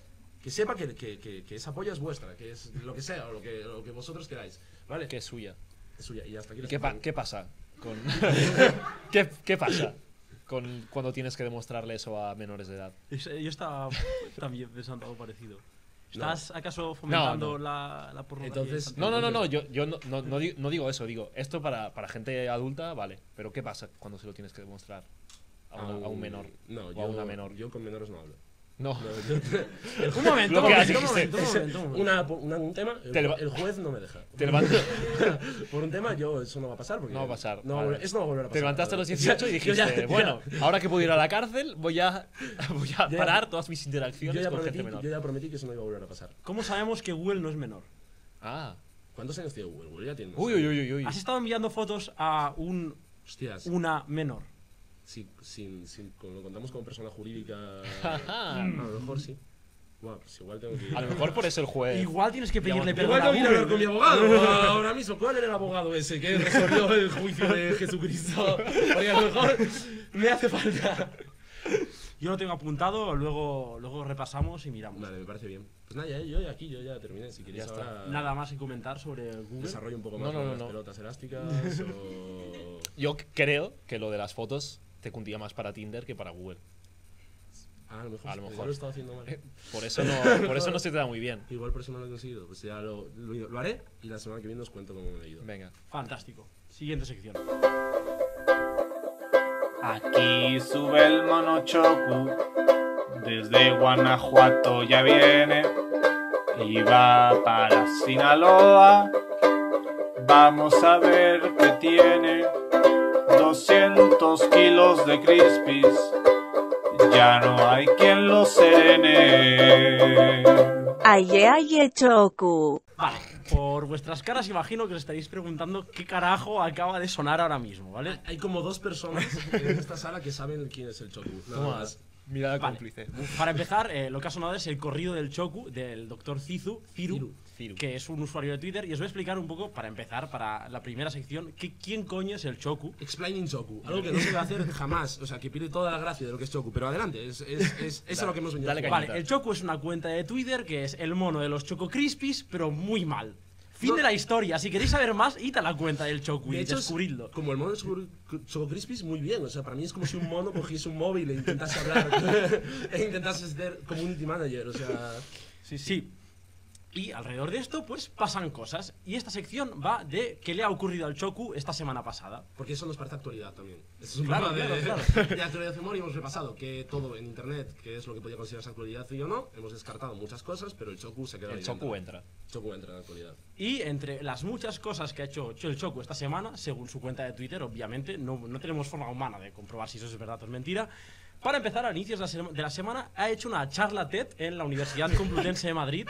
Que sepa que, que, que, que esa polla es vuestra, que es lo que sea, o lo que, lo que vosotros queráis, ¿vale? Que es suya. Es suya, y hasta aquí... ¿Qué, pa ¿Qué pasa? Con... ¿Qué, ¿Qué pasa con cuando tienes que demostrarle eso a menores de edad? Yo estaba también pensando algo parecido. ¿Estás no. acaso fomentando no, no. la, la pornografía? No, no, no, no, yo, yo no, no, no, digo, no digo eso, digo, esto para, para gente adulta, vale, pero ¿qué pasa cuando se lo tienes que demostrar a, una, a un menor no, o yo, a una menor? Yo con menores no hablo. No. no el un momento, un tema, el, el juez no me deja. Te levanto. Por un tema, yo eso no va a pasar. Porque no va a pasar. No, vale. Eso no va a volver a pasar. Te levantaste a los dieciocho y dijiste, ya, ya, bueno, ya. ahora que puedo ir a la cárcel, voy a, voy a ya, parar todas mis interacciones con prometí, gente menor. Yo ya prometí que eso no iba a volver a pasar. ¿Cómo sabemos que Google no es menor? Ah. ¿Cuántos años tiene Google? Google ya tiene. Uy, uy, uy, uy. Has estado enviando fotos a un. Hostias. Una menor. Si, si, si lo contamos como persona jurídica, a lo mejor sí. Wow, pues igual tengo que ir. A lo mejor por eso el juez. Igual tienes que pedirle perdón. Igual tengo que ir a hablar con mi abogado ahora mismo. ¿Cuál era el abogado ese que resolvió el juicio de Jesucristo? Porque a lo mejor me hace falta. Yo lo tengo apuntado, luego, luego repasamos y miramos. Vale, me parece bien. Pues nada, ya, yo aquí yo ya terminé. Si queréis ahora... Nada más que comentar sobre Google. Desarrollo un poco más no, no, no, las no. pelotas elásticas o... Yo creo que lo de las fotos te cundía más para Tinder que para Google. Ah, a lo mejor, a lo mejor. Yo lo he estado haciendo mal. Por eso no, por eso no se te da muy bien. Igual por eso no lo he conseguido. Pues ya lo, lo, lo haré y la semana que viene os cuento cómo me he ido. Venga. Fantástico. Siguiente sección. Aquí sube el mono Choco. Desde Guanajuato ya viene. Y va para Sinaloa. Vamos a ver qué tiene. doscientos kilos de crispies, ya no hay quien los serene. Aye, aye, Choco. Vale, por vuestras caras imagino que os estaréis preguntando qué carajo acaba de sonar ahora mismo, ¿vale? Hay como dos personas en esta sala que saben quién es el Choco. Nada más. Mirada vale. cómplice. Para empezar, eh, lo que ha sonado es el corrido del Choco, del doctor Cizu, Ciru, Ciru, Ciru, que es un usuario de Twitter, y os voy a explicar un poco, para empezar, para la primera sección, que, quién coño es el Choco. Explaining Choco, algo que no se va a hacer jamás, o sea, que pierde toda la gracia de lo que es Choco, pero adelante, es, es, es, es eso dale, lo que hemos venido a Vale, el Choco es una cuenta de Twitter que es el mono de los Choco Crispies, pero muy mal. Fin no. de la historia. Si queréis saber más, id a la cuenta del Choco y de descubridlo. Como el mono de Choco Crispies, muy bien. O sea, para mí es como si un mono cogiese un móvil e intentase hablar. e intentase ser community manager. O sea. Sí, sí. Y alrededor de esto, pues pasan cosas. Y esta sección va de qué le ha ocurrido al Choco esta semana pasada. Porque eso nos parece actualidad también. Eso es un claro, problema de, claro, claro. de actualidad humor y hemos repasado que todo en internet, que es lo que podía considerarse actualidad y yo no, hemos descartado muchas cosas, pero el Choco se queda ahí. El Choco entra. Choco entra en la actualidad. Y entre las muchas cosas que ha hecho el Choco esta semana, según su cuenta de Twitter, obviamente, no, no tenemos forma humana de comprobar si eso es verdad o es mentira. Para empezar, a inicios de la semana ha hecho una charla TED en la Universidad Complutense de Madrid.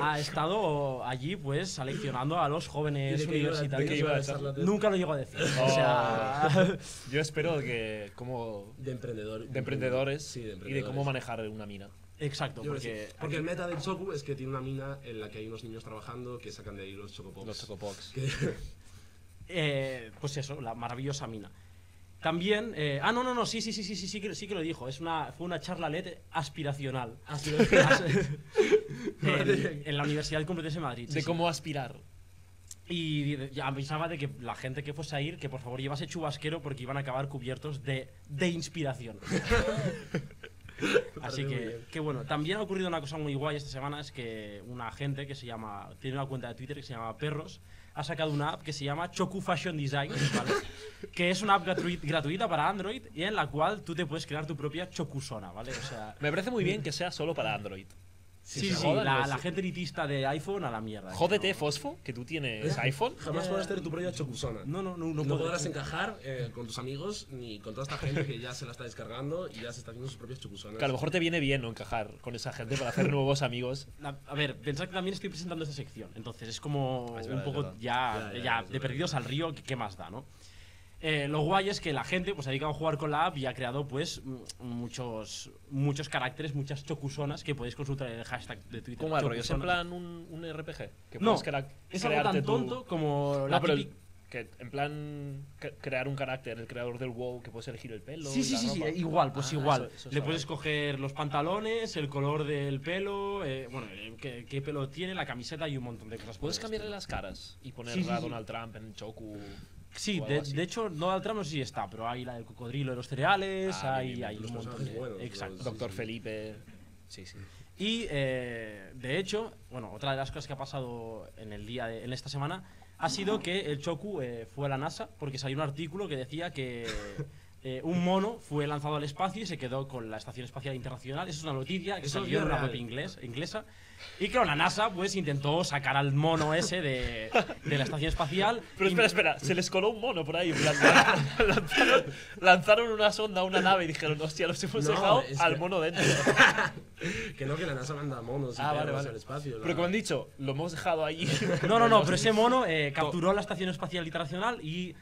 Ha estado allí, pues, seleccionando a los jóvenes universitarios. Nunca lo llego a decir. Oh. O sea, yo espero que como de, emprendedor, de emprendedores, sí, de emprendedores y de cómo manejar una mina. Exacto, yo porque... Sí. Porque aquí... el meta del Choco es que tiene una mina en la que hay unos niños trabajando que sacan de ahí los Chocopops. Los Chocopops. Que... eh, pues eso, la maravillosa mina. También... Eh, ah, no, no, no, sí, sí, sí, sí, sí, sí, que, sí que lo dijo. Es una, fue una charlalete aspiracional. Aspiracional. en, en la Universidad Complutense de Madrid. De sí, cómo sí. aspirar. Y ya avisaba de que la gente que fuese a ir, que por favor llevase chubasquero porque iban a acabar cubiertos de, de inspiración. Así que, que bueno, también ha ocurrido una cosa muy guay esta semana, es que una gente que se llama, tiene una cuenta de Twitter que se llama Perros, ha sacado una app que se llama Choco Fashion Design, ¿vale? Que es una app gratuit, gratuita para Android y en la cual tú te puedes crear tu propia chocusona, ¿vale? O sea, me parece muy bien que sea solo para Android. Sí, sí, sí la, la gente elitista de iPhone a la mierda. Jódete, ¿no? Fosfo, que tú tienes ¿Eh? iPhone. Jamás eh, podrás tener tu propia chocusona. No, no, no. No, no podrás encajar eh, con tus amigos ni con toda esta gente que ya se la está descargando y ya se está haciendo sus propias chocusonas. Que a lo mejor te viene bien no encajar con esa gente para hacer nuevos amigos. La, a ver, pensad que también estoy presentando esta sección, entonces es como es un verdad, poco ya, ya, ya, ya de perdidos al río, ¿qué más da, no? Eh, lo guay es que la gente pues, ha dedicado a jugar con la app y ha creado pues muchos muchos caracteres, muchas chocusonas que podéis consultar en el hashtag de Twitter. ¿Cómo rollo? ¿Es en plan un, un R P G? Que no, es algo tan tonto tu... como la no, pero típica... que en plan crear un carácter, el creador del WoW, que puedes elegir el pelo. Sí, sí, sí, sí, igual, pues ah, igual. Eso, eso Le puedes escoger los pantalones, el color del pelo, eh, bueno, eh, qué, qué pelo tiene, la camiseta y un montón de cosas. Puedes cambiarle este? las caras y poner sí, sí, a Donald sí. Trump en el Choku. Sí, de, de hecho, Donald Trump no sé si está, pero hay la del cocodrilo de los cereales, ah, hay, bien, hay un montón de... Buenos, exacto. Sí, Doctor sí. Felipe... Sí, sí. Y, eh, de hecho, bueno, otra de las cosas que ha pasado en el día de, en esta semana ha sido que el Choku eh, fue a la NASA porque salió un artículo que decía que eh, un mono fue lanzado al espacio y se quedó con la Estación Espacial Internacional. Esa es una noticia que salió en una web inglés, inglesa. Y claro, la NASA pues intentó sacar al mono ese de, de la Estación Espacial. Pero espera, espera, se les coló un mono por ahí. Lanzaron, lanzaron, lanzaron una sonda, una nave y dijeron, hostia, los hemos no, dejado al que... mono dentro. Que no, que la NASA manda monos ah, vale, vale. al espacio. Pero como han dicho, lo hemos dejado ahí. No, no, no, pero ese mono eh, capturó la Estación Espacial Internacional y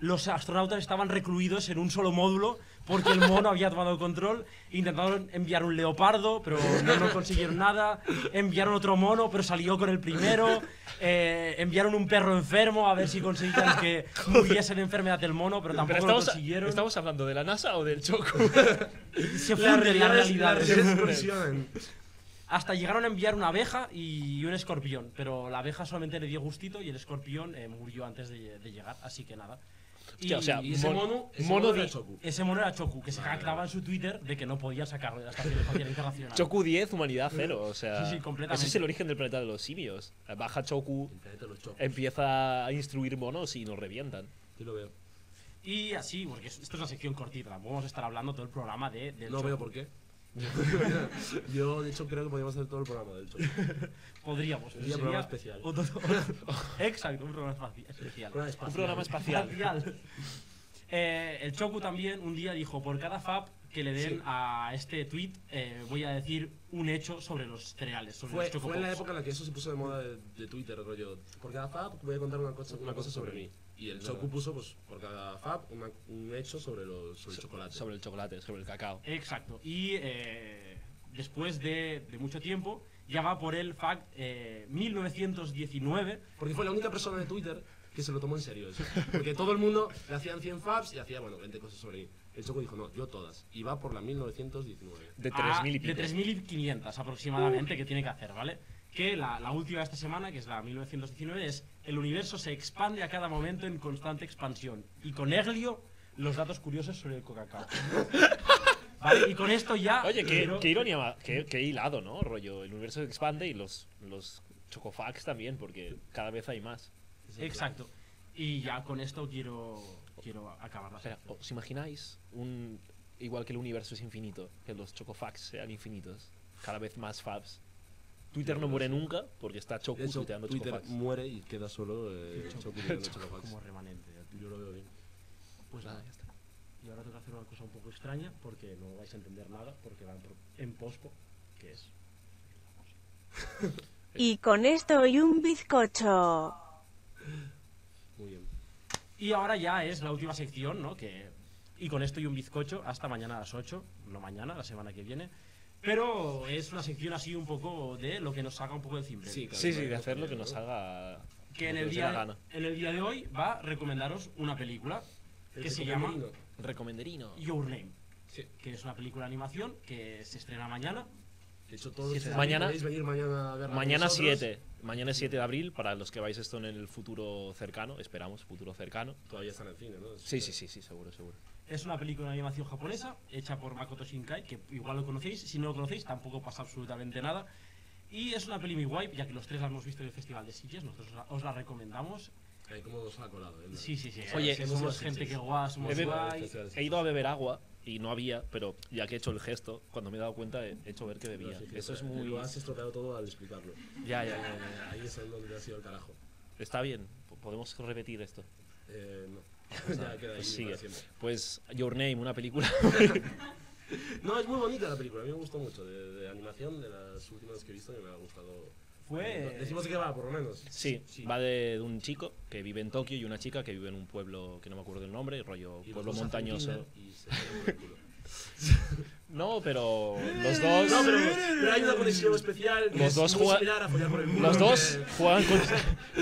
los astronautas estaban recluidos en un solo módulo porque el mono había tomado control. Intentaron enviar un leopardo, pero no, no consiguieron nada. Enviaron otro mono, pero salió con el primero. Eh, enviaron un perro enfermo a ver si conseguían que muriese de enfermedad del mono, pero tampoco pero estamos, lo consiguieron. ¿Estamos hablando de la NASA o del Choco? Se funden las realidades. Hasta llegaron a enviar una abeja y un escorpión, pero la abeja solamente le dio gustito y el escorpión eh, murió antes de, de llegar, así que nada. Y, o sea, y ese mono, ese mono, mono era Choku. Ese mono era Choku, que se jactaba en su Twitter de que no podían sacarlo de la Estación Espacial Internacional. Choku diez, humanidad cero, o sea, sí, sí, completamente. Ese es el origen del planeta de los simios. Baja Choku, empieza a instruir monos y nos revientan. Yo lo veo. Y así, porque esto es una sección cortita, vamos a estar hablando todo el programa de del No Choku. Veo por qué. Yo, de hecho, creo que podríamos hacer todo el programa del Choco. Podríamos. Sería un programa especial. Otro, exacto, un programa especial. Programa espacial. Un programa espacial. eh, el Choco también un día dijo, por cada fab que le den sí. a este tweet, eh, voy a decir un hecho sobre los cereales, sobre fue, los Chocopops. Fue en la época en la que eso se puso de moda de, de Twitter, rollo. Por cada fab voy a contar una cosa, una cosa sobre mí. Y el Choco puso, pues, por cada fab, una, un hecho sobre, los, sobre el chocolate. Sobre el chocolate, sobre el cacao. Exacto. Y eh, después de, de mucho tiempo, ya va por el fact eh, mil novecientos diecinueve. Porque fue la única persona de Twitter que se lo tomó en serio eso. Porque todo el mundo le hacían cien fabs y hacía, bueno, veinte cosas sobre mí. El Choco dijo, no, yo todas. Y va por la mil novecientos diecinueve. De tres mil y pico. De tres mil quinientos aproximadamente uh. que tiene que hacer, ¿vale? Que la, la última de esta semana, que es la mil novecientos diecinueve, es el universo se expande a cada momento en constante expansión. Y con Eglio, los datos curiosos sobre el Coca-Cola. Vale, y con esto ya... Oye, qué, pero... qué ironía, qué, qué hilado, ¿no? Rollo, el universo se expande y los, los chocofax también, porque cada vez hay más. Exacto. Y ya con esto quiero, quiero acabar la sección. O sea, ¿os imagináis un igual que el universo es infinito, que los chocofax sean infinitos? Cada vez más fabs. Twitter no muere nunca porque está Choco hecho, tuiteando Twitter Chocofax. Muere y queda solo eh, Choco tuiteando Chocofax. Como remanente, yo lo veo bien. Pues nada, ya está. Y ahora tengo que hacer una cosa un poco extraña porque no vais a entender nada porque van en pospo, que es... Y con esto y un bizcocho. Muy bien. Y ahora ya es la última sección, ¿no? Que... Y con esto y un bizcocho hasta mañana a las ocho, no mañana, la semana que viene. Pero es una sección así un poco de lo que nos salga un poco del cimbre. Sí, claro, sí, sí, de hacer lo que nos salga. Que en el, día, en el día de hoy va a recomendaros una película que se llama Recomenderino. Your Name, sí. Que es una película de animación que se estrena mañana. De hecho, todos sí, mañana, podéis venir mañana a verla. Mañana siete. Mañana es siete de abril, para los que vais esto en el futuro cercano, esperamos, futuro cercano. Todavía está en el cine, ¿no? Sí, sí, sí, sí, seguro, seguro. Es una película de animación japonesa, hecha por Makoto Shinkai, que igual lo conocéis. Si no lo conocéis, tampoco pasa absolutamente nada. Y es una peli muy guay, ya que los tres la hemos visto en el Festival de Sitges, nosotros os la recomendamos. Hay como dos a colado, ¿eh? Sí, sí, sí. Oye, somos, somos gente Sitges. Que guay, somos he guay. He ido a beber agua. Y no había, pero ya que he hecho el gesto, cuando me he dado cuenta, he hecho ver que debía. Sí, sí, eso es muy... Lo has estropeado todo al explicarlo. Ya, ya, ya, ya. Ahí es donde ha sido el carajo. Está bien, podemos repetir esto. Eh, no. O sea, ya queda ahí pues sigue. Pues Your Name, una película. No, es muy bonita la película, a mí me gustó mucho. De, de animación, de las últimas que he visto, me ha gustado... Fue... Decimos de qué va, por lo menos. Sí, sí. Va de, de un chico que vive en Tokio y una chica que vive en un pueblo que no me acuerdo el nombre, rollo y pueblo montañoso. Y se el culo. No, pero los dos... No, pero, pero hay una conexión especial que los es dos muy juega... similar a follar por el mundo. Los dos juegan con,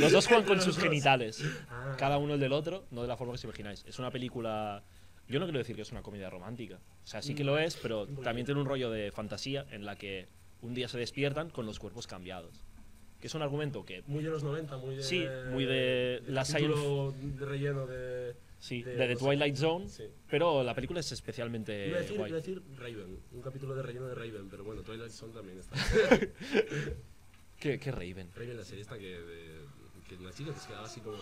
los dos juegan con sus genitales, ah. Cada uno el del otro, no de la forma que os imagináis. Es una película... Yo no quiero decir que es una comedia romántica. O sea, sí que lo es, pero también tiene un rollo de fantasía en la que un día se despiertan con los cuerpos cambiados. Que es un argumento que... Muy de los noventa, muy de... Sí, muy de... de la título de relleno de... Sí, de, de The Twilight Zone, sí. Pero la película es especialmente iba a decir, guay. Iba a decir Raven, un capítulo de relleno de Raven, pero bueno, Twilight Zone también está. ¿Qué, qué Raven? Raven, la serie esta que, de, que la chica se quedaba así como...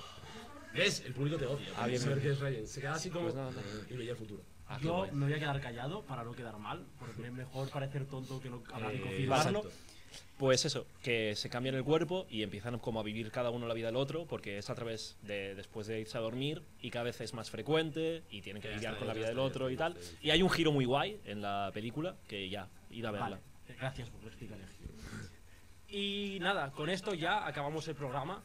¿Ves? El público te odia. Ah, bien, saber que es Raven. Se quedaba así como... Pues nada, nada. Y veía el futuro. Ah, yo guay. Me voy a quedar callado para no quedar mal, porque es mejor parecer tonto que no hablar y confirmarlo. Pues eso, que se cambian el cuerpo y empiezan como a vivir cada uno la vida del otro, porque es a través de después de irse a dormir y cada vez es más frecuente y tienen que lidiar con la vida del otro y tal. Y hay un giro muy guay en la película que ya, ir a verla. Vale, gracias por explicar el giro. Y nada, con esto ya acabamos el programa.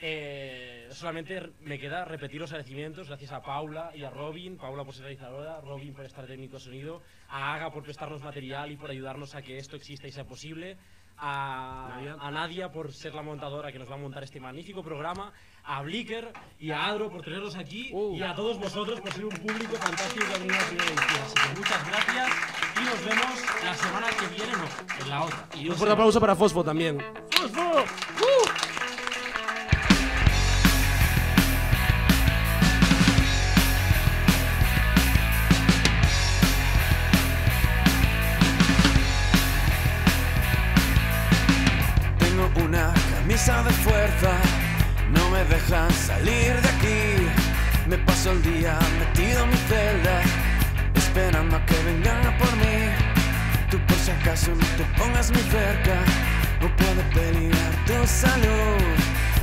Eh, solamente me queda repetir los agradecimientos, gracias a Paula y a Robin, Paula por ser realizadora, Robin por estar técnico de sonido, a Aga por prestarnos material y por ayudarnos a que esto exista y sea posible, a Nadia. a Nadia por ser la montadora que nos va a montar este magnífico programa, a Bliker y a Adro por tenerlos aquí uh. y a todos vosotros por ser un público fantástico que ha venido a la primera edición. Así que muchas gracias y nos vemos la semana que viene, no, en la otra. Y un fuerte aplauso para Fosfo también. ¡Fosfo! ¡Uh! De fuerza, no me dejan salir de aquí. Me paso el día metido en mi celda, esperando a que vengan a por mí. Tú por si acaso no te pongas muy cerca, no puedo peligrar tu salud.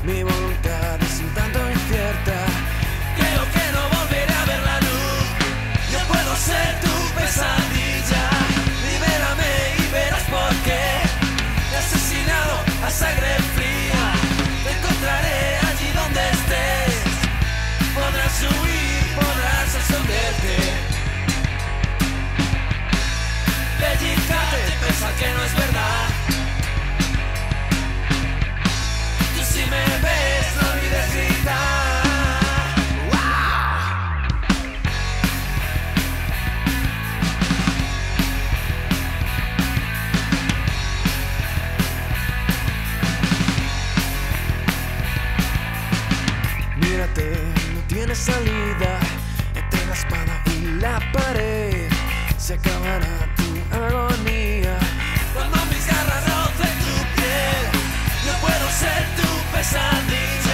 Mi voluntad es un tanto incierta, creo que no volveré a ver la luz. Yo puedo ser tu pesadilla, libérame y verás por qué. Te he asesinado a sangre fría. Encontraré allí donde estés, podrás huir, podrás esconderte. Pellizcarte y pensar que no es verdad. Tú si me ves no olvides gritar. Mírate, no tienes salida entre la espada y la pared. Se acabará tu agonía cuando mis garras rocen tu piel. No puedo ser tu pesadilla.